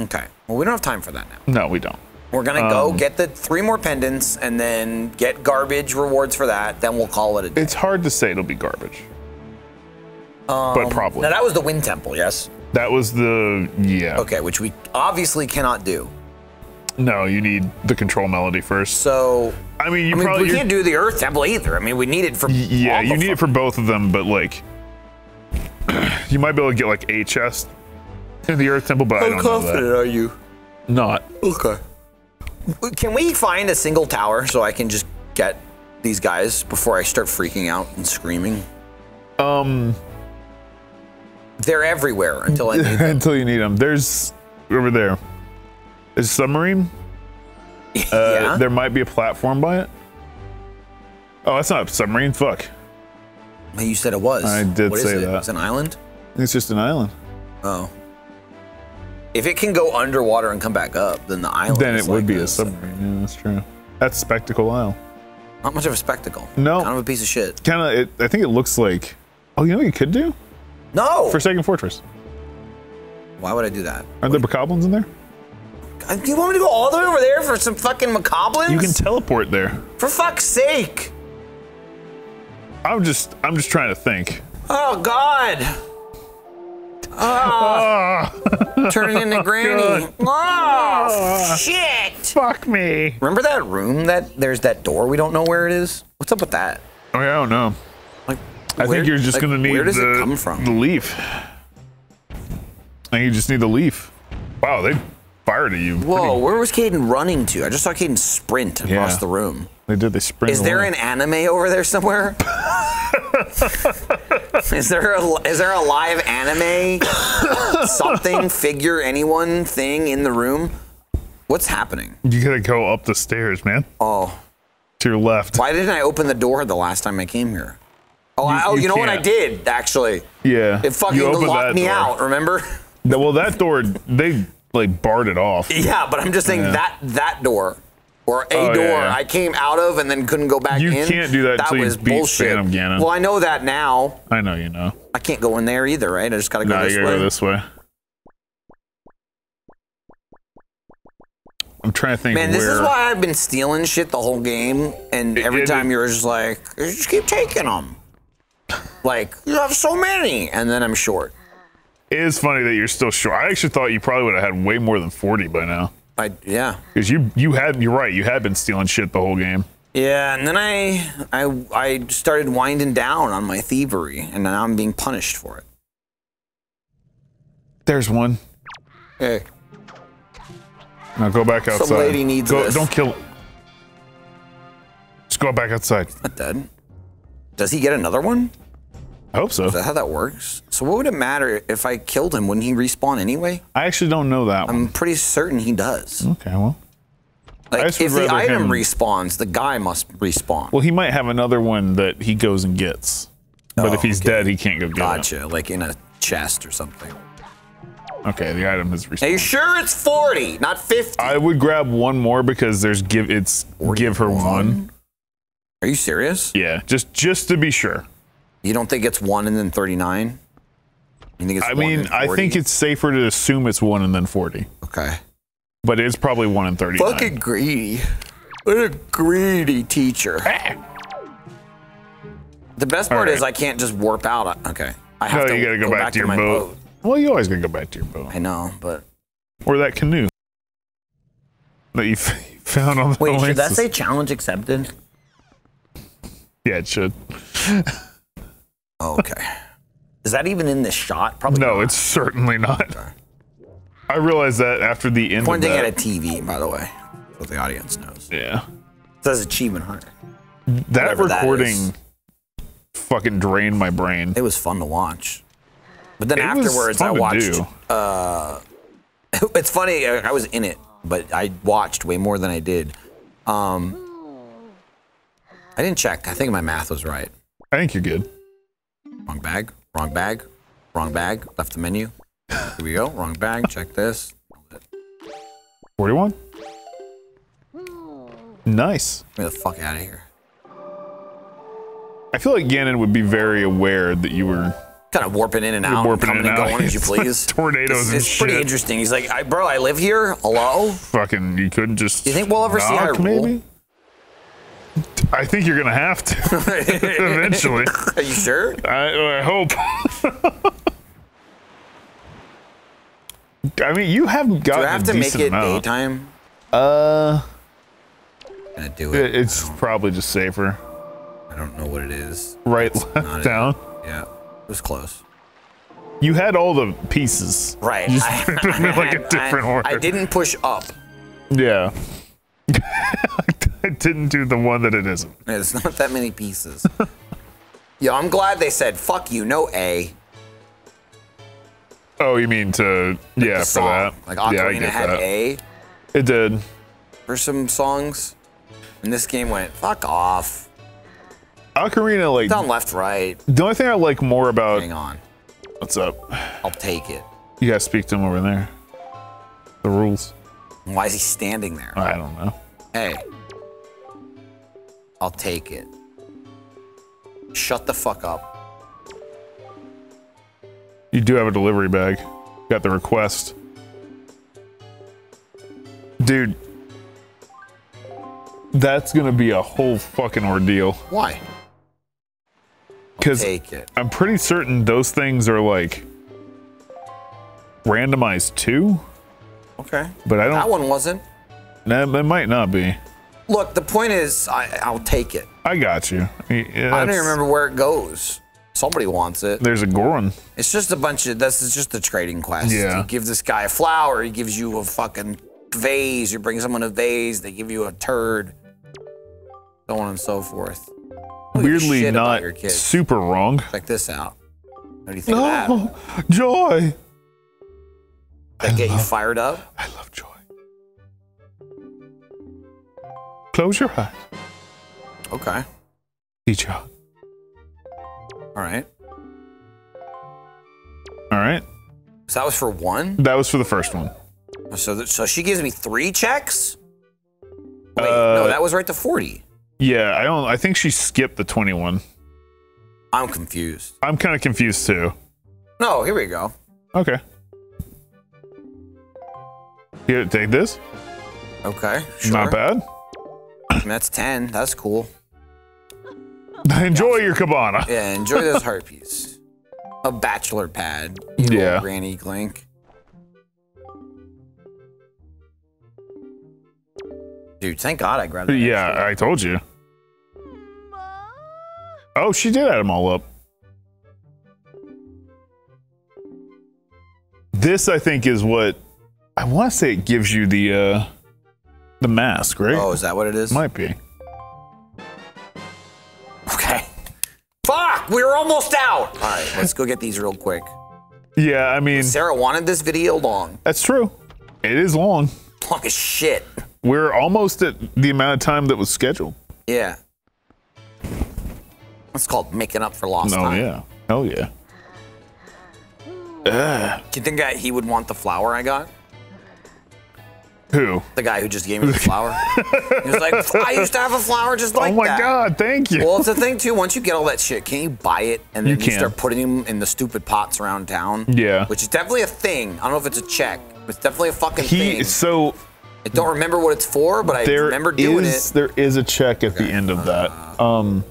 Okay. Well, we don't have time for that now. No, we don't. We're gonna go get the 3 more pendants and then get garbage rewards for that. Then we'll call it a day. It's hard to say it'll be garbage. But probably. Now that was the Wind Temple, yes? That was the Okay, which we obviously cannot do. No, you need the control melody first. So, I mean, we can't do the Earth Temple either. I mean, we need it for you need it for both of them, but like, you might be able to get like a chest in the Earth Temple, but I don't know that. How confident are you? Not. Okay. Can we find a single tower so I can just get these guys before I start freaking out and screaming? They're everywhere until I need them. Until you need them. There's over there. Is submarine? Yeah. There might be a platform by it. Oh, that's not a submarine. Fuck. You said it was. I did say that. It's an island? It's just an island. Oh. If it can go underwater and come back up, then the island. Then it would be a submarine. Yeah, that's true. That's Spectacle Isle. Not much of a spectacle. No. Kind of a piece of shit. Kind of. I think it looks like. Oh, you know what you could do? No. Forsaken Fortress. Why would I do that? Aren't there Bokoblins in there? Do you want me to go all the way over there for some fucking Macoblins? You can teleport there. For fuck's sake! I'm just trying to think. Oh god! Turning into Granny. God. Oh shit! Fuck me! Remember that room there's that door we don't know where it is? What's up with that? Oh yeah, I don't know. Like, I think you're just gonna need where does it come from? The leaf. I think you just need the leaf. Wow, they fired at you. Whoa, where was Caden running to? I just saw Caden sprint across the room. They did, they sprint. Is there an anime over there somewhere? Is there a live anime something, figure, anyone, thing in the room? What's happening? You gotta go up the stairs, man. Oh. To your left. Why didn't I open the door the last time I came here? Oh, you know what I did, actually? Yeah. It fucking locked me out, remember? No, well, that door, they, like, barred it off. Yeah, but I'm just saying that door, or a door I came out of and then couldn't go back in. You can't do that until you beat Phantom Ganon. Well, I know that now. I know you know. I can't go in there either, right? I just gotta go this way. No, you gotta go this way. I'm trying to think. Man, this is why I've been stealing shit the whole game, and every time you're just like, just keep taking them. Like, you have so many, and then I'm short. It is funny that you're still short. I actually thought you probably would have had way more than 40 by now. Yeah. Because you're right, you had been stealing shit the whole game. Yeah, and then I started winding down on my thievery, and now I'm being punished for it. There's one. Hey. Now go back outside. Some lady needs this. Don't kill. Just go back outside. He's not dead. Does he get another one? I hope so. Is that how that works? So what would it matter if I killed him? Wouldn't he respawn anyway? I actually don't know that one. I'm pretty certain he does. Okay, well. Like, if the item respawns, the guy must respawn. Well, he might have another one that he goes and gets. But if he's dead, he can't go get it. Gotcha, like in a chest or something. Okay, the item has respawned. Are you sure it's 40, not 50? I would grab one more because there's give her one. Are you serious? Yeah, just to be sure. You don't think it's 1 and then 39? You think it's I think it's safer to assume it's 1 and then 40. Okay. But it's probably 1 and 39. Fucking greedy. What a greedy teacher. The best part is I can't just warp out. Okay. I have to go back to your boat. Well, you always gonna go back to your boat. I know, but... Or that canoe. That you found on the Oasis. Wait, should that say challenge accepted? Yeah, it should. Okay. Is that even in this shot? Probably not. No, it's certainly not. Okay. I realized that after the end of that. Pointing at a TV, by the way. So the audience knows. Yeah. It says Achievement Hunter. That recording fucking drained my brain. It was fun to watch. But then afterwards, I watched. It's funny. I was in it, but I watched way more than I did. I didn't check. I think my math was right. I think you're good. Wrong bag. Wrong bag. Wrong bag. Left the menu. Here we go. Wrong bag. Check this. 41. Nice. Get the fuck out of here. I feel like Ganon would be very aware that you were. Kind of warping in and out, coming and going as you please. Tornadoes and shit. It's pretty interesting. He's like, bro, I live here. Hello? Fucking, you couldn't just. Do you think we'll ever see Hyrule? I think you're gonna have to eventually. Are you sure? I hope. I mean, you haven't gotten. Do I have to make it daytime? I'm gonna do it. It's probably just safer. I don't know what it is. Right, left, down. Yeah. It was close. You had all the pieces. Right. You just I didn't push up. Yeah. I didn't do the one that it isn't. It's not that many pieces. Yo, I'm glad they said, fuck you, no A. Oh, you mean to, like for song. That. Like Ocarina had that. A. It did. For some songs. And this game went, fuck off. Ocarina, like down left, right. The only thing I like more about hang on, what's up? I'll take it. You guys speak to him over there. The rules. Why is he standing there? I don't know. Hey, I'll take it. Shut the fuck up. You do have a delivery bag. Got the request, dude. That's gonna be a whole fucking ordeal. Why? Because I'm pretty certain those things are like randomized too. Okay. But I don't. That one wasn't. No, it might not be. Look, the point is, I'll take it. I got you. I mean, I don't even remember where it goes. Somebody wants it. There's a Goron. It's just a bunch of, this is just a trading quest. Yeah. You give this guy a flower, he gives you a fucking vase, you bring someone a vase, they give you a turd, so on and so forth. Weirdly not super wrong. Check this out. What do you think of that? Joy! Does that get you fired up? I love joy. Close your eyes. Okay. Teacher. Alright. Alright. So that was for one? That was for the first one. So, so she gives me 3 checks? Wait, no, that was right to 40. Yeah, I think she skipped the 21. I'm confused. I'm kind of confused too. No, here we go. Okay. Here, take this. Okay, sure. Not bad. And that's 10. That's cool. Enjoy your cabana. Yeah, enjoy those harpies. A bachelor pad. Yeah. Granny Glink. Dude, thank God I grabbed it. Yeah, I told you. Oh, she did add them all up. This, I think, is what I want to say. It gives you the mask, right? Oh, is that what it is? Might be. Okay. Fuck! We were almost out! All right, let's go get these real quick. Yeah, I mean... Sarah wanted this video long. That's true. It is long. Long as shit. We're almost at the amount of time that was scheduled. Yeah. It's called making up for lost time. Oh, yeah. Hell yeah. Do you think he would want the flower I got? Who? The guy who just gave me the flower. He was like, I used to have a flower just like that. Oh my God, thank you. Well, it's the thing too, once you get all that shit, can you buy it and then you start putting them in the stupid pots around town? Yeah. Which is definitely a thing. I don't know if it's a check. It's definitely a fucking thing. So I don't remember what it's for, but I remember doing it. There is a check at the end of that. You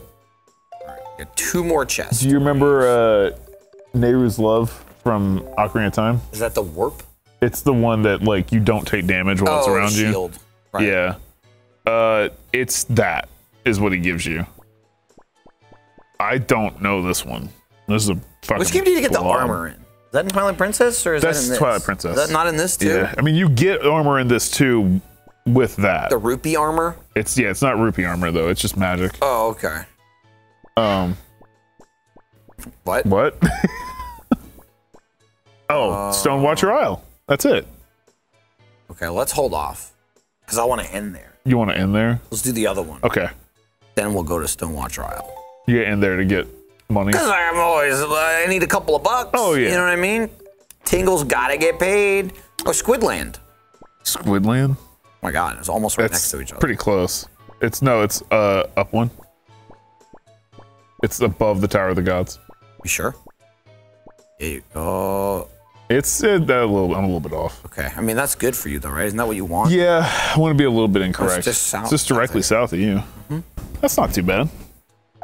got 2 more chests. Do you remember Nehru's Love from Ocarina of Time? Is that the warp? It's the one that, like, you don't take damage while it's around shield. You. Right. Yeah. It's that is what he gives you. I don't know this one. This is a fucking Which game do you get the armor in? Is that in Twilight Princess or is that in this? Twilight Princess. Is that not in this too? Yeah. I mean, you get armor in this too with that. The rupee armor? It's yeah, it's not rupee armor though. It's just magic. Oh, okay. What? What? Stone Watcher Isle. That's it. Okay, let's hold off. Because I want to end there. You want to end there? Let's do the other one. Okay. Then we'll go to Stone Watcher Isle. You get in there to get money? Because I'm always, I need a couple of bucks. Oh, yeah. You know what I mean? Tingle's got to get paid. Oh, Squidland. Squidland? Oh, my God. It's almost right next to each other. Pretty close. It's, no, it's up one. It's above the Tower of the Gods. You sure? Yeah. Oh. It's I'm a little bit off. Okay. I mean, that's good for you, though, right? Isn't that what you want? Yeah. I want to be a little bit incorrect. It's just, south, it's just directly south of you. Mm-hmm. That's not too bad.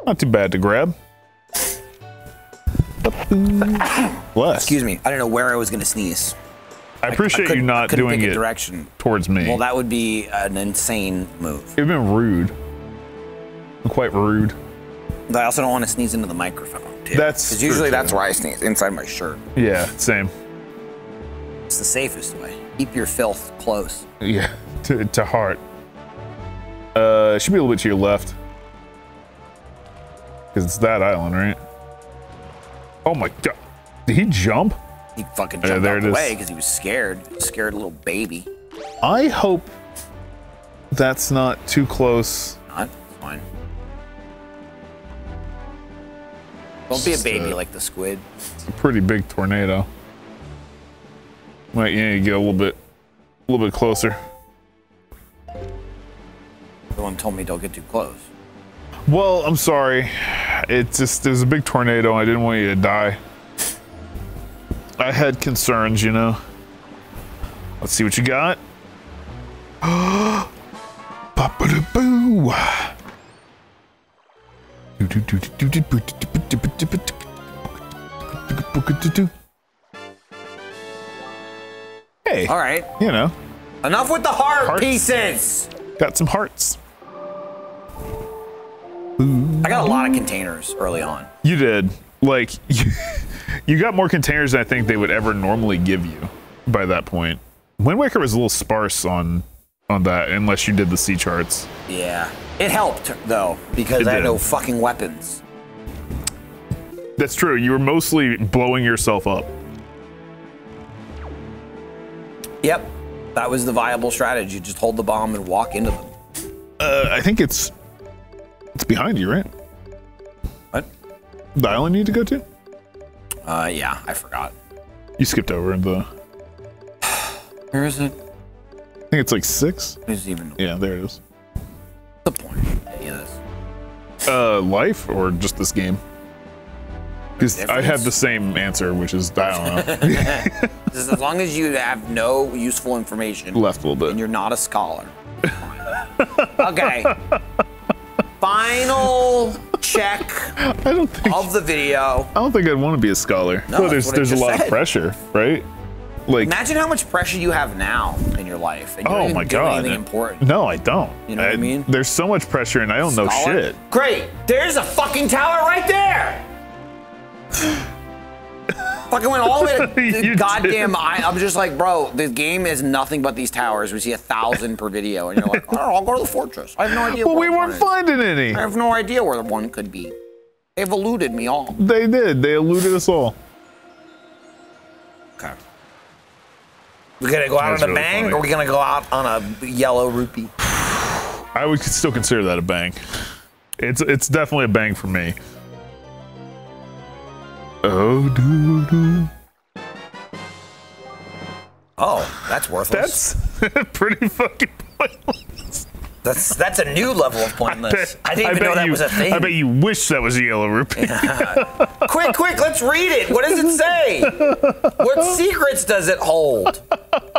Not too bad to grab. Bless. Excuse me. I don't know where I was going to sneeze. I appreciate you not doing it direction. Towards me. Well, that would be an insane move. It would have been rude. Quite rude. I also don't want to sneeze into the microphone, too. Because usually that's where I sneeze, inside my shirt. Yeah, same. It's the safest way. Keep your filth close. Yeah, to heart. It should be a little bit to your left. Because it's that island, right? Oh my God. Did he jump? He fucking jumped out the way because he was scared. Scared little baby. I hope that's not too close. Not? Fine. Don't be a baby like the squid. It's a pretty big tornado. Might need to get a little bit closer. Someone told me don't get too close. Well, I'm sorry. It just there's a big tornado. And I didn't want you to die. I had concerns, you know. Let's see what you got. Ba-ba-da-boo. Hey. All right. You know. Enough with the heart pieces. Got some hearts. I got a lot of containers early on. You did. like, you got more containers than I think they would ever normally give you by that point. Wind Waker was a little sparse on that, unless you did the sea charts. Yeah. It helped, though, because I had no fucking weapons. That's true. You were mostly blowing yourself up. Yep. That was the viable strategy. Just hold the bomb and walk into them. I think it's behind you, right? What? The island you need to go to? Yeah, I forgot. You skipped over the... Where is it? I think it's like 6. There's even... Yeah, there it is. What's the point of any of this? Life or just this game? Because I have the same answer, which is, I don't know. As long as you have no useful information. Left a little bit. And you're not a scholar. Okay. Final check of the video. I don't think I'd want to be a scholar. No, there's a lot of pressure, right? Like, imagine how much pressure you have now in your life. And you don't even do anything important. No, I don't. You know what I mean? There's so much pressure and I don't know shit. Great. There's a fucking tower right there. Fucking went all the way to the goddamn I'm just like, bro, the game is nothing but these towers. We see 1,000 per video, and you're like, oh, I'll go to the fortress. I have no idea. Well, we weren't finding any. I have no idea where the one could be. They've eluded me all. They did. They eluded us all. Okay. We're gonna go out on a bang, or we're gonna go out on a yellow rupee. I would still consider that a bang. It's definitely a bang for me. Oh, oh, that's worthless. That's pretty fucking pointless. That's a new level of pointless. I didn't even know that was a thing. I bet you wish that was a yellow rupee. Yeah. Quick, let's read it. What does it say? What secrets does it hold?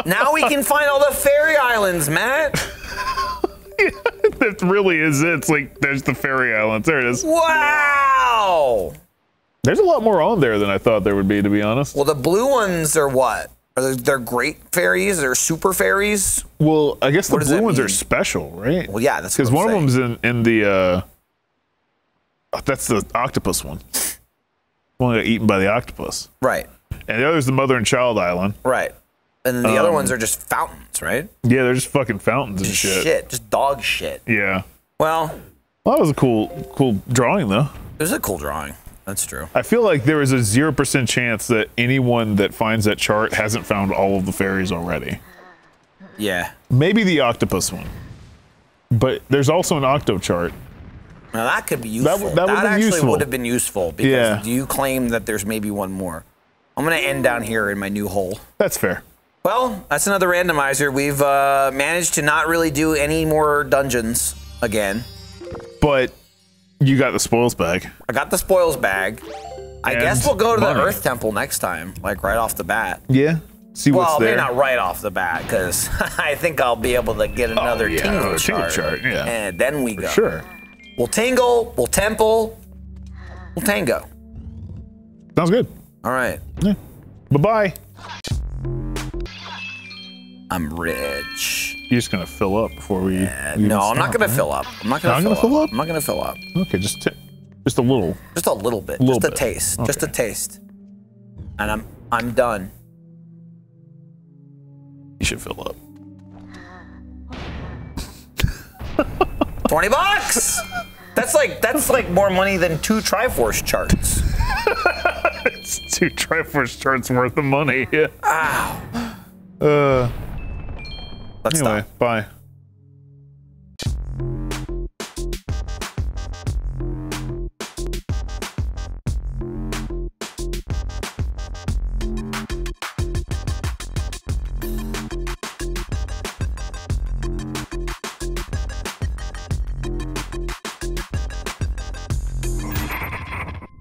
Now we can find all the fairy islands, Matt. Yeah, that really is it. It's like, there's the fairy islands. There it is. Wow. There's a lot more on there than I thought there would be, to be honest. Well, the blue ones are what? Are they great fairies? They're super fairies? Well, I guess the blue ones are special, right? Well, yeah, that's because one of them's in the. That's the octopus one. One that got eaten by the octopus. Right. And the other's the Mother and Child Island. Right. And then the other ones are just fountains, right? Yeah, they're just fucking fountains and shit. Just dog shit. Yeah. Well, that was a cool drawing, though. It was a cool drawing. That's true. I feel like there is a 0% chance that anyone that finds that chart hasn't found all of the fairies already. Yeah. Maybe the octopus one. But there's also an octo chart. Now that could be useful. That would have been useful because you claim that there's maybe one more. I'm going to end down here in my new hole. That's fair. Well, that's another randomizer. We've managed to not really do any more dungeons again. But... You got the spoils bag. I got the spoils bag. I guess we'll go to the Earth Temple next time, like right off the bat. Yeah. See what's there. Well, maybe not right off the bat, because I think I'll be able to get another Tingle chart. And then we go. Sure. We'll Tingle, we'll Temple, we'll Tango. Sounds good. All right. Yeah. Bye-bye. I'm rich. You're just gonna fill up before we. No, I'm not gonna fill up. I'm not gonna fill up. Okay, just a little. Just a little bit. Just a taste. Okay. Just a taste. And I'm done. You should fill up. $20. That's like more money than 2 Triforce charts. It's 2 Triforce charts worth of money. Yeah. Ow. Anyway, bye.